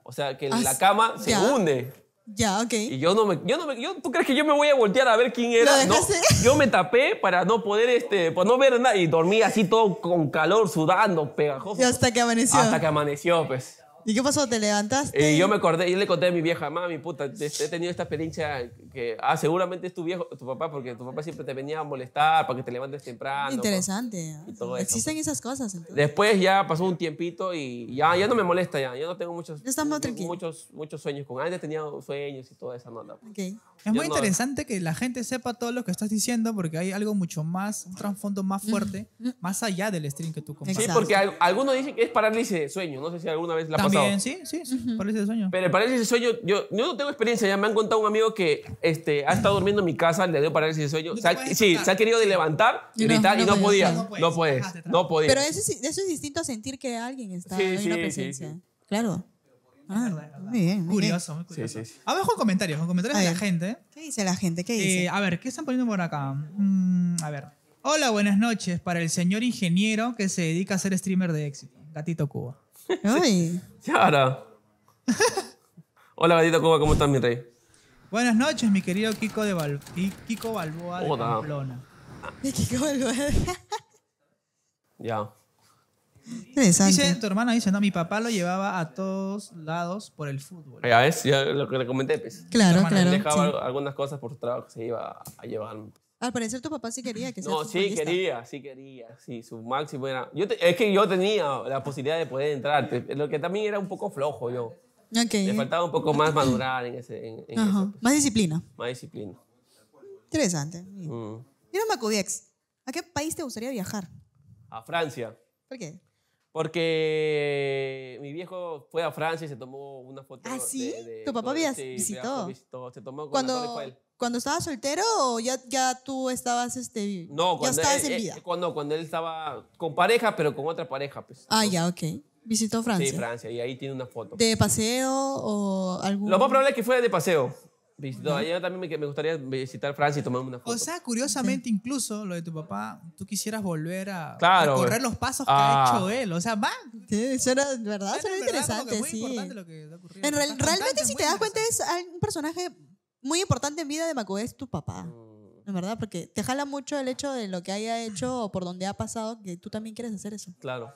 O sea, que ah, la cama ya. se hunde. Ya, ok. Y yo no me... Yo no me yo, ¿Tú crees que yo me voy a voltear a ver quién era? No, yo me tapé para no poder, este... Para no ver nada. Y dormí así todo con calor, sudando, pegajoso. Y hasta que amaneció. Hasta que amaneció, pues. ¿Y qué pasó? ¿Te levantaste? Y yo me acordé, yo le conté a mi vieja, mami, puta, he tenido esta experiencia que, ah, seguramente es tu viejo, tu papá, porque tu papá siempre te venía a molestar para que te levantes temprano. Interesante. Pa, y todo Existen eso, esas cosas. Entonces. Después ya pasó un tiempito y ya, ya no me molesta, ya, yo no tengo muchos, muchos, muchos sueños. Con antes tenía sueños y toda esa nota. Okay. Es yo muy no, interesante que la gente sepa todo lo que estás diciendo porque hay algo mucho más, un trasfondo más fuerte, más allá del stream que tú compartes. Sí, porque algunos dicen que es parálisis de sueño, no sé si alguna vez la ha pasado. También, sí, sí, sí, uh-huh. parálisis de sueño. Pero el parálisis de sueño, yo, yo no tengo experiencia, ya me han contado un amigo que este, ha estado durmiendo en mi casa, le dio parálisis de sueño, no se, ha, sí, se ha querido de levantar, no, gritar no, y no, no podía, no puedes, no puedes. Ah, no podía. Pero eso es, eso es distinto a sentir que alguien está sí, en sí, una presencia, sí, sí. Claro. Ah, verdad, verdad. Muy bien, muy curioso, muy curioso. Sí, sí, sí. A ver, con comentarios, con comentarios de la gente. ¿Qué dice la gente? ¿Qué dice? Eh, a ver, ¿qué están poniendo por acá? Mm, a ver. Hola, buenas noches. Para el señor ingeniero que se dedica a ser streamer de éxito. Gatito Cuba. Ay. Ahora. Hola, Gatito Cuba, ¿cómo estás, mi rey? Buenas noches, mi querido Kiko, de Bal... Kiko Balboa de oh, Pamplona. Kiko Balboa. Ya. Dice, tu hermana dice, no, mi papá lo llevaba a todos lados por el fútbol. Ya ves, ya lo que le comenté, pues. Claro, claro. Él dejaba sí. algunas cosas por su trabajo que se iba a llevar. Al parecer tu papá sí quería que sea No, sí futbolista. quería, sí quería. Sí, su máximo era... Yo te, es que yo tenía la posibilidad de poder entrar, lo que también era un poco flojo yo. Okay. Le faltaba un poco más madurar en ese... En, en Ajá. Eso, pues. Más disciplina. Más disciplina. Interesante. Mm. Mira, Makubex, ¿a qué país te gustaría viajar? A Francia. ¿Por qué? Porque mi viejo fue a Francia y se tomó una foto. ¿Ah, sí? De, de ¿Tu papá había sí, visitó? visitó? Se tomó con cuando, la ¿Cuando estabas soltero o ya, ya tú estabas, este, no, ya estabas él, en vida? No, cuando, cuando él estaba con pareja, pero con otra pareja. Pues. Ah, ya, ok. Visitó Francia. Sí, Francia, y ahí tiene una foto. ¿De paseo o algún...? Lo más probable es que fuera de paseo. Visitó. Yo también me, me gustaría visitar Francia y tomarme una foto. O sea, curiosamente, sí. incluso lo de tu papá, tú quisieras volver a claro, correr los pasos ah. que ha hecho él. O sea, va. Sí, eso era verdad, eso era interesante. Muy sí. importante lo que ocurrió. En real, realmente, realmente, si te das cuenta, es un personaje muy importante en vida de Makubex, es tu papá. Mm. En verdad, porque te jala mucho el hecho de lo que haya hecho o por donde ha pasado, que tú también quieres hacer eso. Claro.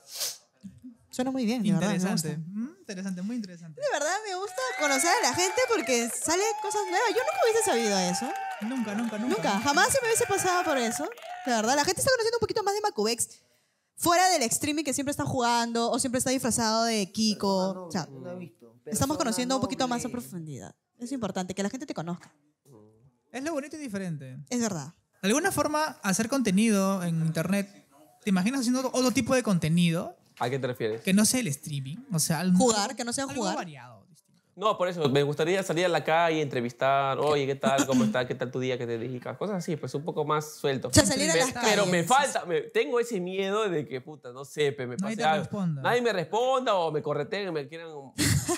Suena muy bien, interesante, verdad, mm, interesante, muy interesante. De verdad me gusta conocer a la gente porque sale cosas nuevas. Yo nunca hubiese sabido eso. Nunca, nunca, nunca. Nunca, jamás se me hubiese pasado por eso. De verdad, la gente está conociendo un poquito más de Makubex fuera del streaming que siempre está jugando o siempre está disfrazado de Kiko. No, o sea, no he visto. Estamos conociendo un poquito más a profundidad. Es importante que la gente te conozca. Es lo bonito y diferente. Es verdad. De alguna forma, hacer contenido en internet, ¿te imaginas haciendo otro tipo de contenido? ¿A qué te refieres? Que no sea el streaming, o sea, algo, jugar, que no sea algo jugar. Variado. No, por eso, me gustaría salir a la calle, entrevistar, oye, ¿qué tal? ¿Cómo está? ¿Qué tal tu día? ¿Qué te dedicas? Cosas así, pues un poco más suelto. O sea, salir a las calles. Pero me falta, me, tengo ese miedo de que, puta, no sé, me pase algo. Nadie me responda o me correteen, me quieran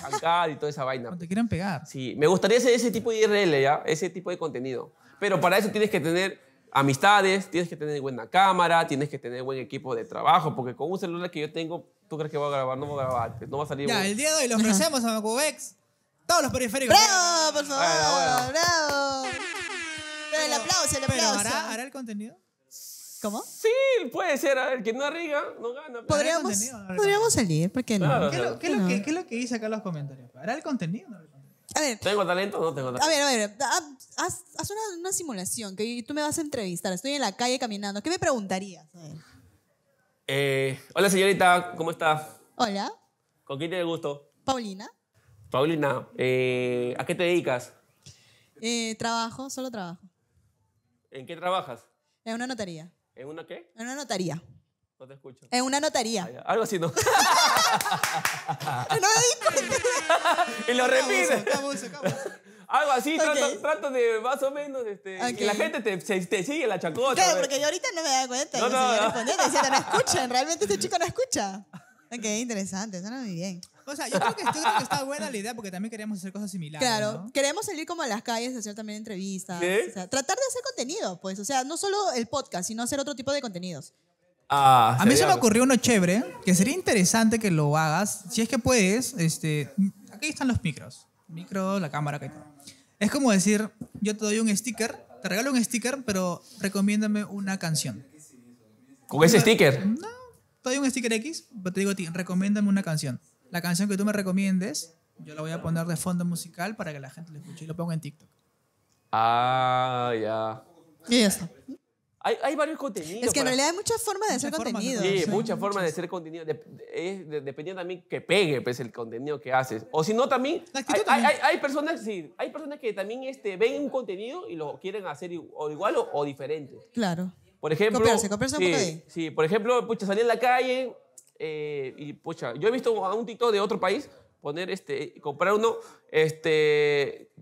arrancar y toda esa vaina. O te quieran pegar. Sí, me gustaría hacer ese tipo de I R L, ¿ya? Ese tipo de contenido. Pero para eso tienes que tener... amistades, tienes que tener buena cámara, tienes que tener buen equipo de trabajo, porque con un celular que yo tengo, ¿tú crees que voy a grabar? No voy a grabar, no va a salir. Ya, un... el día de hoy le ofrecemos a Makubex todos los periféricos. ¡Bravo, por favor! Bueno, bueno. ¡Bravo! Pero el aplauso, el aplauso. ¿Hará, ¿hará el contenido? ¿Cómo? Sí, puede ser. A ver, quien no arriesga, no gana. ¿Podríamos, podríamos salir, ¿por qué no? Claro, ¿Qué, claro. Lo, qué, no. Lo que, ¿Qué es lo que dice acá en los comentarios? ¿Hará el contenido? No. A ver, ¿tengo talento o no tengo talento? A ver, a ver, haz, haz una, una simulación, que tú me vas a entrevistar, estoy en la calle caminando, ¿qué me preguntarías? A ver. Eh, hola señorita, ¿cómo estás? Hola. ¿Con quién te gusto? Paulina. Paulina, eh, ¿a qué te dedicas? Eh, trabajo, solo trabajo. ¿En qué trabajas? En una notaría. ¿En una qué? En una notaría. No te escucho. En una notaría. Ah, algo así, ¿no? Y lo repite. Algo así, okay. trato, trato de más o menos. Este, okay. Que la gente te, se, te sigue la chacota. Claro, porque yo ahorita no me da cuenta. No, no, no. Decía, no escuchan, realmente este chico no escucha. Ok, interesante, suena muy bien. O sea, yo creo, que, yo creo que está buena la idea porque también queríamos hacer cosas similares. Claro, ¿no? Queremos salir como a las calles, hacer también entrevistas. ¿Sí? O sea, tratar de hacer contenido, pues. O sea, no solo el podcast, sino hacer otro tipo de contenidos. Ah, a mí se me ocurrió uno chévere que sería interesante que lo hagas si es que puedes. Este, aquí están los micros, micro, la cámara, acá todo. Es como decir, yo te doy un sticker, te regalo un sticker, pero recomiéndame una canción. ¿Con ese sticker? No, te doy un sticker X, pero te digo a ti, recomiéndame una canción. la canción que tú me recomiendes, yo la voy a poner de fondo musical para que la gente lo escuche y lo ponga en TikTok. Ah, ya. Y ya está. Hay, hay varios contenidos. Es que para... en realidad hay muchas formas de muchas hacer formas contenido. Sí, sí, muchas formas de hacer contenido. De, de, de, dependiendo también que pegue pues, el contenido que haces. O si no, también, hay, también. Hay, hay, personas, sí, hay personas que también este, ven un contenido y lo quieren hacer o igual o, o diferente. Claro. Por ejemplo, copiarse, copiarse sí, un poco de ahí. Sí, por ejemplo, pucha, salí en la calle eh, y pucha, yo he visto a un TikTok de otro país poner este, comprar uno, este...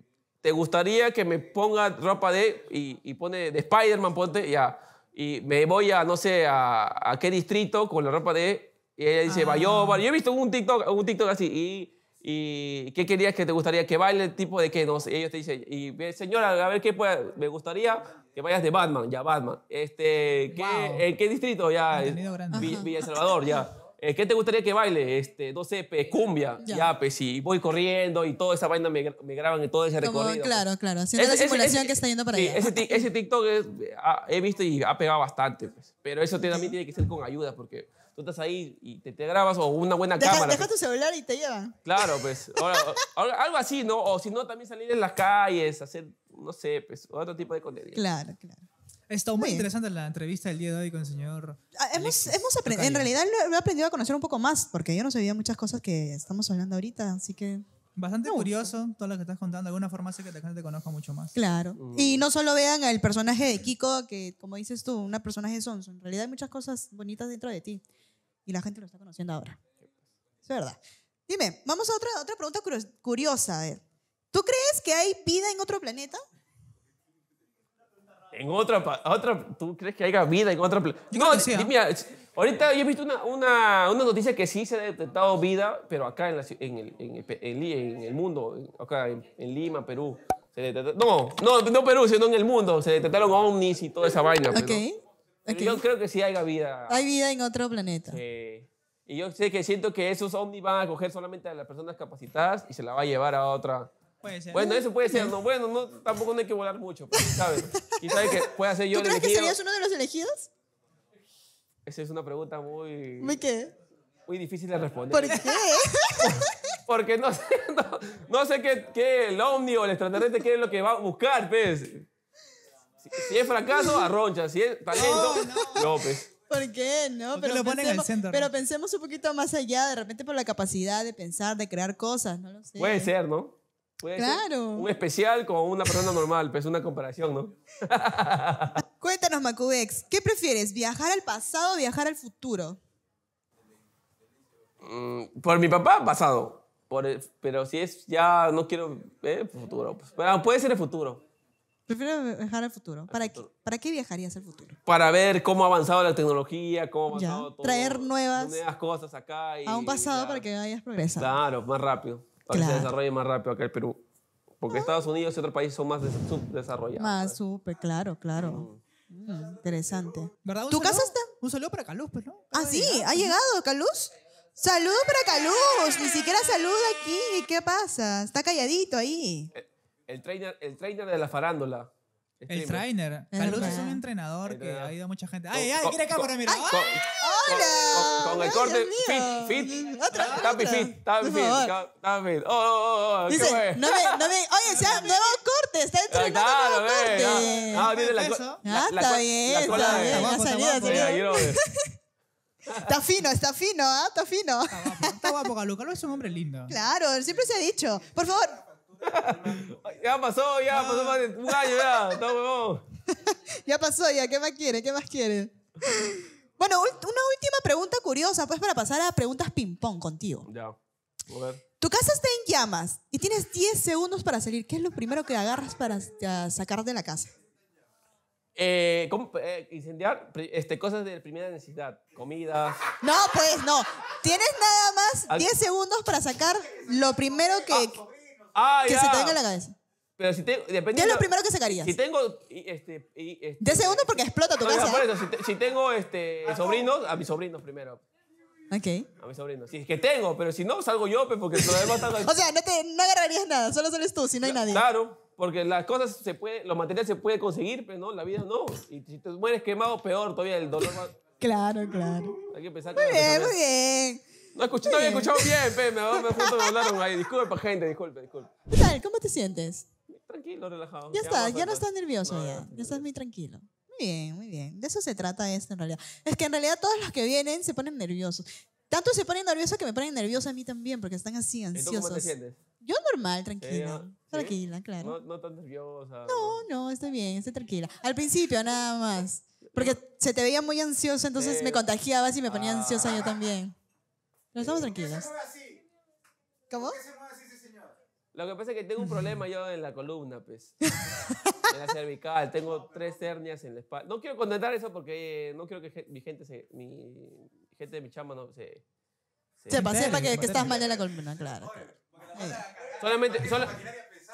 ¿Te gustaría que me ponga ropa de... y, y pone de Spider-Man, ponte, ya. Y me voy a, no sé, a, a qué distrito con la ropa de... Y ella dice, Bayobar. Yo he visto un TikTok, un TikTok así. Y, y ¿qué querías que te gustaría? ¿Que baile el tipo de qué? No sé. Y ellos te dicen, y, señora, a ver qué pueda... Me gustaría que vayas de Batman, ya, Batman. Este, ¿qué, wow. ¿En qué distrito? Ya, Villa, Villa Salvador, ya. ¿Qué te gustaría que baile? Este, no sé, cumbia. Ya, ya pues sí. Y voy corriendo y toda esa vaina me, me graban en todo ese como, recorrido. Claro, claro. Haciendo la simulación ese, que está yendo para sí, allá. Ese, ese TikTok es, ha, he visto y ha pegado bastante. Pues. Pero eso te, también tiene que ser con ayuda porque tú estás ahí y te, te grabas o una buena deja, cámara. Deja pues. Tu celular y te llevan. Claro, pues. Ahora, ahora, algo así, ¿no? O si no, también salir en las calles, hacer, no sé, pues, otro tipo de contenido. Claro, claro. Está muy interesante la entrevista del día de hoy con el señor... Ah, hemos, hemos aprendido, en realidad lo he aprendido a conocer un poco más, porque yo no sabía muchas cosas que estamos hablando ahorita, así que... Bastante curioso todo lo que estás contando, de alguna forma hace que la gente te conozca mucho más. Claro, uh. y no solo vean el personaje de Kiko, que como dices tú, un personaje sonso, en realidad hay muchas cosas bonitas dentro de ti, y la gente lo está conociendo ahora. Es verdad. Dime, vamos a otra, otra pregunta curiosa, a ver. ¿Tú crees que hay vida en otro planeta? En otra, otra, ¿tú crees que haya vida en otra planeta? No, mira, ahorita yo he visto una, una, una noticia que sí se ha detectado vida, pero acá en, la, en, el, en, el, en el mundo, acá en, en Lima, Perú. Se detectó, no, no, no Perú, sino en el mundo. Se detectaron ovnis y toda esa vaina. Ok. Pero, pero okay. Yo creo que sí haya vida. Hay vida en otro planeta. Eh, y yo sé que siento que esos ovnis van a coger solamente a las personas capacitadas y se la va a llevar a otra. Bueno, eso puede ser. No, bueno, no, tampoco no hay que volar mucho, pero, ¿sabes? Quizás que pueda ser yo el elegido. ¿Tú crees que serías uno de los elegidos? Esa es una pregunta muy... ¿Muy qué? Muy difícil de responder. ¿Por qué? Porque no sé, no, no sé qué, qué el ovni o el extraterrestre quiere lo que va a buscar, pues. Si, si es fracaso, arroncha. Si es talento, no, no. no pues. ¿Por qué? No, pero, lo ponen pensemos, al centro, pero pensemos un poquito más allá, de repente por la capacidad de pensar, de crear cosas, no lo sé. Puede ser, ¿no? Puede claro. Un especial con una persona normal, pues una comparación, ¿no? Cuéntanos, Makubex, ¿qué prefieres, viajar al pasado o viajar al futuro? Mm, por mi papá, pasado. Por el, pero si es ya, no quiero eh, futuro. Pues, bueno, puede ser el futuro. Prefiero viajar al futuro. ¿Para, futuro. Qué, ¿Para qué viajarías al futuro? Para ver cómo ha avanzado la tecnología, cómo ha avanzado ya. todo. Traer nuevas, nuevas cosas acá. Y, a un pasado ya. para que vayas progresando. Claro, más rápido. Para claro. que se desarrolle más rápido acá el Perú. Porque ah. Estados Unidos y otros países son más subdesarrollados. Más súper, claro, claro. Mm. Mm, interesante. ¿Tú casaste? Un saludo para Caluz, pues, ¿no? Ah, sí, ha llegado Caluz. Saludo para Caluz. Ni siquiera saluda aquí. ¿Qué pasa? Está calladito ahí. El, el, trainer, el trainer de la farándula. El, el trainer. Caluz es un entrenador el que ha ido a mucha gente. ¡Ay, ay! ¡Mira cámara, mira! ¡Hola! Con, con el corte. Fit, fit. Otra. Tapi fit, tapi fit. Tapi. ¡Oh, oh, oh! Dice, ¿qué no me, no me. Oye, sea nuevo corte. Está entrenando ah, claro, nuevo corte. Ve, no, no, tiene la, la, la, la, la, bien, la cola. Ah, está bien. Está bien. Está fino, está fino, ¿ah? ¿eh? Está fino. Está guapo, está guapo, Caluz. Caluz es un hombre lindo. Claro, siempre se ha dicho. Por favor. Ya pasó, ya no. pasó más de un año, ya. Está huevón. Ya pasó, ya. ¿Qué más quiere? ¿Qué más quiere? Bueno, una última pregunta curiosa, pues, para pasar a preguntas ping-pong contigo. Ya. A ver. Tu casa está en llamas y tienes diez segundos para salir. ¿Qué es lo primero que agarras para sacar de la casa? Eh, ¿cómo, eh, incendiar este, cosas de primera necesidad, comidas. No, pues no. Tienes nada más diez segundos para sacar lo primero que. Ah, Ah, que ya. se te venga en la cabeza. Pero si tengo, ¿qué es lo de, primero que sacarías? Si tengo... Este, este, de segundo porque explota tu no, casa. Ya, por eso, si, te, si tengo este, ah, sobrinos, no. a mis sobrinos primero. Ok. A mis sobrinos. Si es que tengo, pero si no, salgo yo, porque lo demás salgo O sea, no, te, no agarrarías nada, solo sales tú, si no hay nadie. Claro, porque las cosas se pueden... Los materiales se pueden conseguir, pero no, la vida no. Y si te mueres quemado, peor todavía el dolor. Más... Claro, claro. Hay que pensar... Muy bien, muy bien. No, escuché, no había escuchado bien, pe, me, me, justo me hablaron ahí. Disculpa, gente, disculpe, disculpe. ¿Qué tal? ¿Cómo te sientes? Tranquilo, relajado. Ya, ya está, ya no estás nervioso no, ya. Ya, ya estás muy tranquilo. Muy bien, muy bien. De eso se trata esto en realidad. Es que en realidad todos los que vienen se ponen nerviosos. Tanto se ponen nerviosos que me ponen nerviosa a mí también, porque están así ansiosos. ¿Y tú cómo te sientes? Yo normal, tranquila. ¿Sí? Tranquila, claro. No, no tan nerviosa. No, no, estoy bien, estoy tranquila. Al principio nada más. Porque se te veía muy ansioso, entonces sí. me contagiabas y me ponía ah. ansiosa yo también. Pero estamos tranquilos. ¿Cómo? Lo que pasa es que tengo un problema yo en la columna, pues. En la cervical. Tengo tres hernias en la espalda. No quiero contentar eso porque no quiero que mi gente se, mi gente de mi chamba no se... Se, se pase para que, que estás mal en la columna, claro. claro. Sí. Solamente... Sola,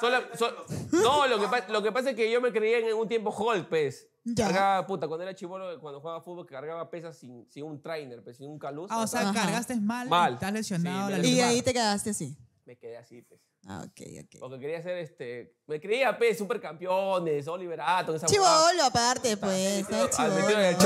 sola, sola, no, lo que, lo que pasa es que yo me creía en un tiempo Hulk, pues. Ya. Cargaba, puta, cuando era chibolo, cuando jugaba fútbol, cargaba pesas sin, sin un trainer, pues, sin un caluz. Ah, o sea, ajá. cargaste mal, mal. Estás lesionado. Sí, la y ahí te quedaste así. Me quedé así, pues. Ah, ok, ok. Porque quería ser, este... Me creía, pues, supercampeones, Oliver Atom, esa chibolo, huevada. Aparte, pues. Chibolo, aparte, pues.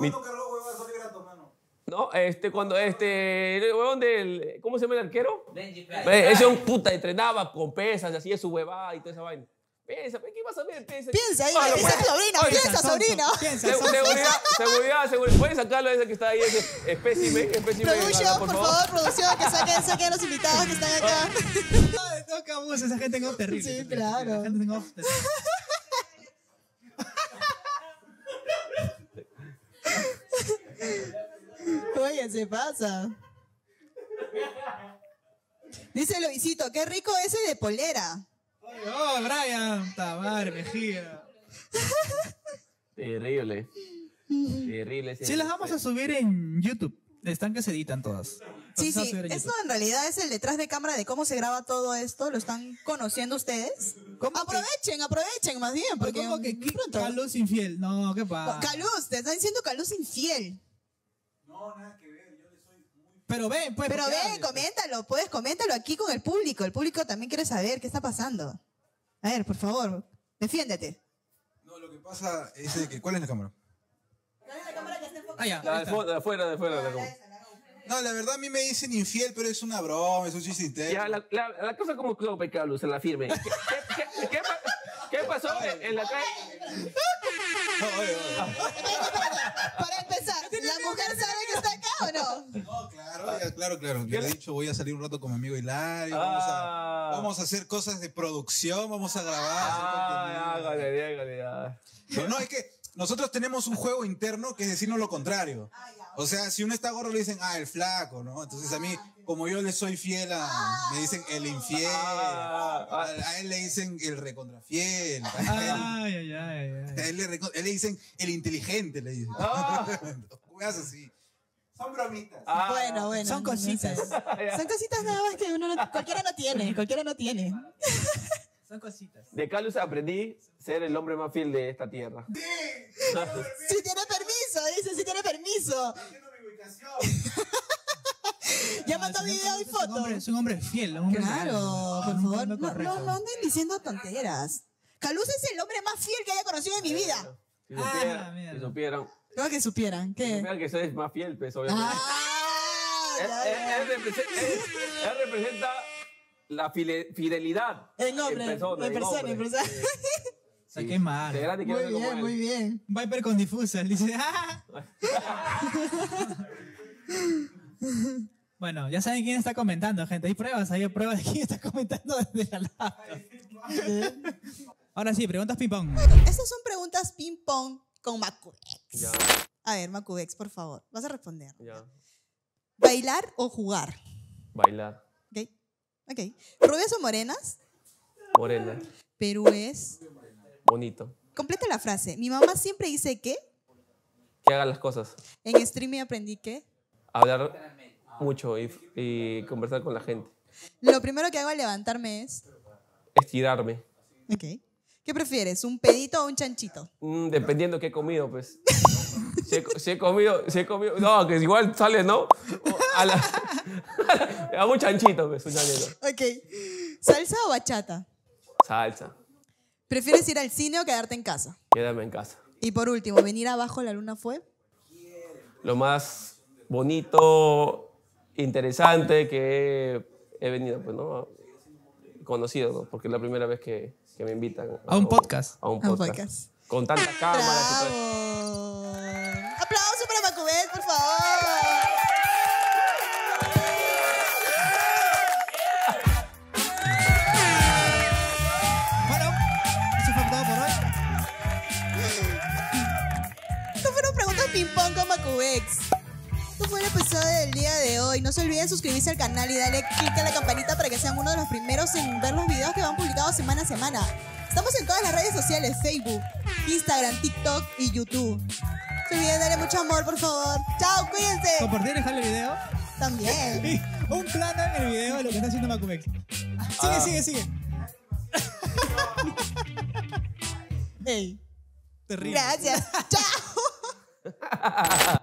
¿Cuándo cargó huevadas Oliver Atom, mano? No, este, cuando, este... El huevón del... ¿Cómo se llama el arquero? Benji. Ese es un puta, entrenaba con pesas, hacía su huevada y toda esa vaina. Piensa, ¿qué vas a ver? Piensa, piensa, ahí, bueno, piensa, sobrino, piensa, sobrino. Piensa, seguridad, seguridad, seguridad. Pueden sacarlo ese que está ahí, ese espécimen, espécimen. Producción, por, por favor, favor, producción, que saquen, saquen a los invitados que están acá. No, no, cabos, esa gente en off terrible. Sí, claro. Esa gente en off terrible. Oye, se pasa. Dice Luisito, qué rico ese de polera. ¡Oh, Brian! ¡Tabar, Mejía! Terrible. Terrible. Sí, las vamos a subir en YouTube. Están que se editan todas. Sí, sí. Esto en realidad es el detrás de cámara de cómo se graba todo esto. ¿Lo están conociendo ustedes? Aprovechen, aprovechen más bien. Porque como que Caluz infiel. No, ¿qué pasa? Caluz, te están diciendo Caluz infiel. No, nada que ver. Pero ven, pues. Pero ven, coméntalo, pues, coméntalo aquí con el público. El público también quiere saber qué está pasando. A ver, por favor, defiéndete. No, lo que pasa es de que... ¿Cuál es la cámara? ¿Cuál es la cámara que está enfocada? Ah, ya. La de fuera, de fuera, de fuera. No, la verdad a mí me dicen infiel, pero es una broma, es un chiste interno. Ya, la, la, la cosa como Club Pecalus, se la firme. ¿Qué, qué, qué, qué, qué pasó en, en la calle? No, oye, oye. Para empezar, ¿la mujer sabe que está acá o no? No, claro, ya, claro, claro. Yo le he dicho, voy a salir un rato con mi amigo Hilario. Ah. Vamos, a, vamos a hacer cosas de producción, vamos a grabar. Ah, ya, galería, galería. Pero no, es que nosotros tenemos un juego interno que es decirnos lo contrario. O sea, si uno está gordo le dicen, ah, el flaco, ¿no? Entonces a mí, como yo le soy fiel a... Me dicen el infiel. Ah, ah, a él le dicen el recontrafiel. A él, ay, ay, ay, ay. A él, le, a él le dicen el inteligente, le dicen. Ah, juegas así. Son bromitas. Ah, bueno, bueno. Son cositas. Son cositas nada más que uno no, cualquiera no tiene. Cualquiera no tiene. Son cositas. De Caluz aprendí ser el hombre más fiel de esta tierra. Sí, si tiene permiso, dice, si tiene permiso. Ya mandó video y foto. Es un hombre fiel. Claro, por favor. No anden diciendo tonteras. Caluz es el hombre más fiel que haya conocido en mi vida. Si supieran, si supieran. ¿Cómo que supieran? ¿Qué? Supieran que soy más fiel, pues, obviamente. Él representa... La fidelidad. En hombre, en persona, en persona. En persona. Sí. Sí. Sí. Qué mal. Muy bien, muy bien. Viper con difusa, dice. ¡Ah! Bueno, ya saben quién está comentando, gente. Hay pruebas, hay pruebas de quién está comentando desde la lado. Ahora sí, preguntas ping-pong. Bueno, estas son preguntas ping-pong con Makubex. A ver, Makubex, por favor, vas a responder. Ya. ¿Bailar o jugar? Bailar. ¿Ok? Ok. ¿Rubias o morenas? Morenas. Perú es... Bonito. Completa la frase. Mi mamá siempre dice que... Que haga las cosas. En streaming aprendí que... Hablar mucho y, y conversar con la gente. Lo primero que hago al levantarme es... Estirarme. Ok. ¿Qué prefieres? ¿Un pedito o un chanchito? Mm, dependiendo qué he comido, pues. Si he, si he comido... Si he comido... No, que igual sale, ¿no? A la... A un chanchito, pues, un chanchito. Ok. ¿Salsa o bachata? Salsa. ¿Prefieres ir al cine o quedarte en casa? Quédame en casa. Y por último, ¿venir a Bajo la Luna fue? Lo más bonito interesante que he venido, pues, ¿no? Conocido, ¿no? Porque es la primera vez que, que me invitan. A, a, un, podcast. a un podcast. A un podcast. Con tantas cámaras y todo. ¡Aplauso para Makubex, por favor! Bueno, eso fue todo por hoy. No fueron preguntas ping-pong con Makubex. Esto fue el episodio del día de hoy. No se olviden suscribirse al canal y darle click a la campanita para que sean uno de los primeros en ver los videos que van publicados semana a semana. Estamos en todas las redes sociales: Facebook, Instagram, TikTok y YouTube. No se olviden darle mucho amor, por favor. Chao, cuídense. Compartir y dejar el video. También. Y un plano en el video de lo que está haciendo Makubex. Sigue, uh. sigue, sigue. Ey. Terrible. Gracias. Chao.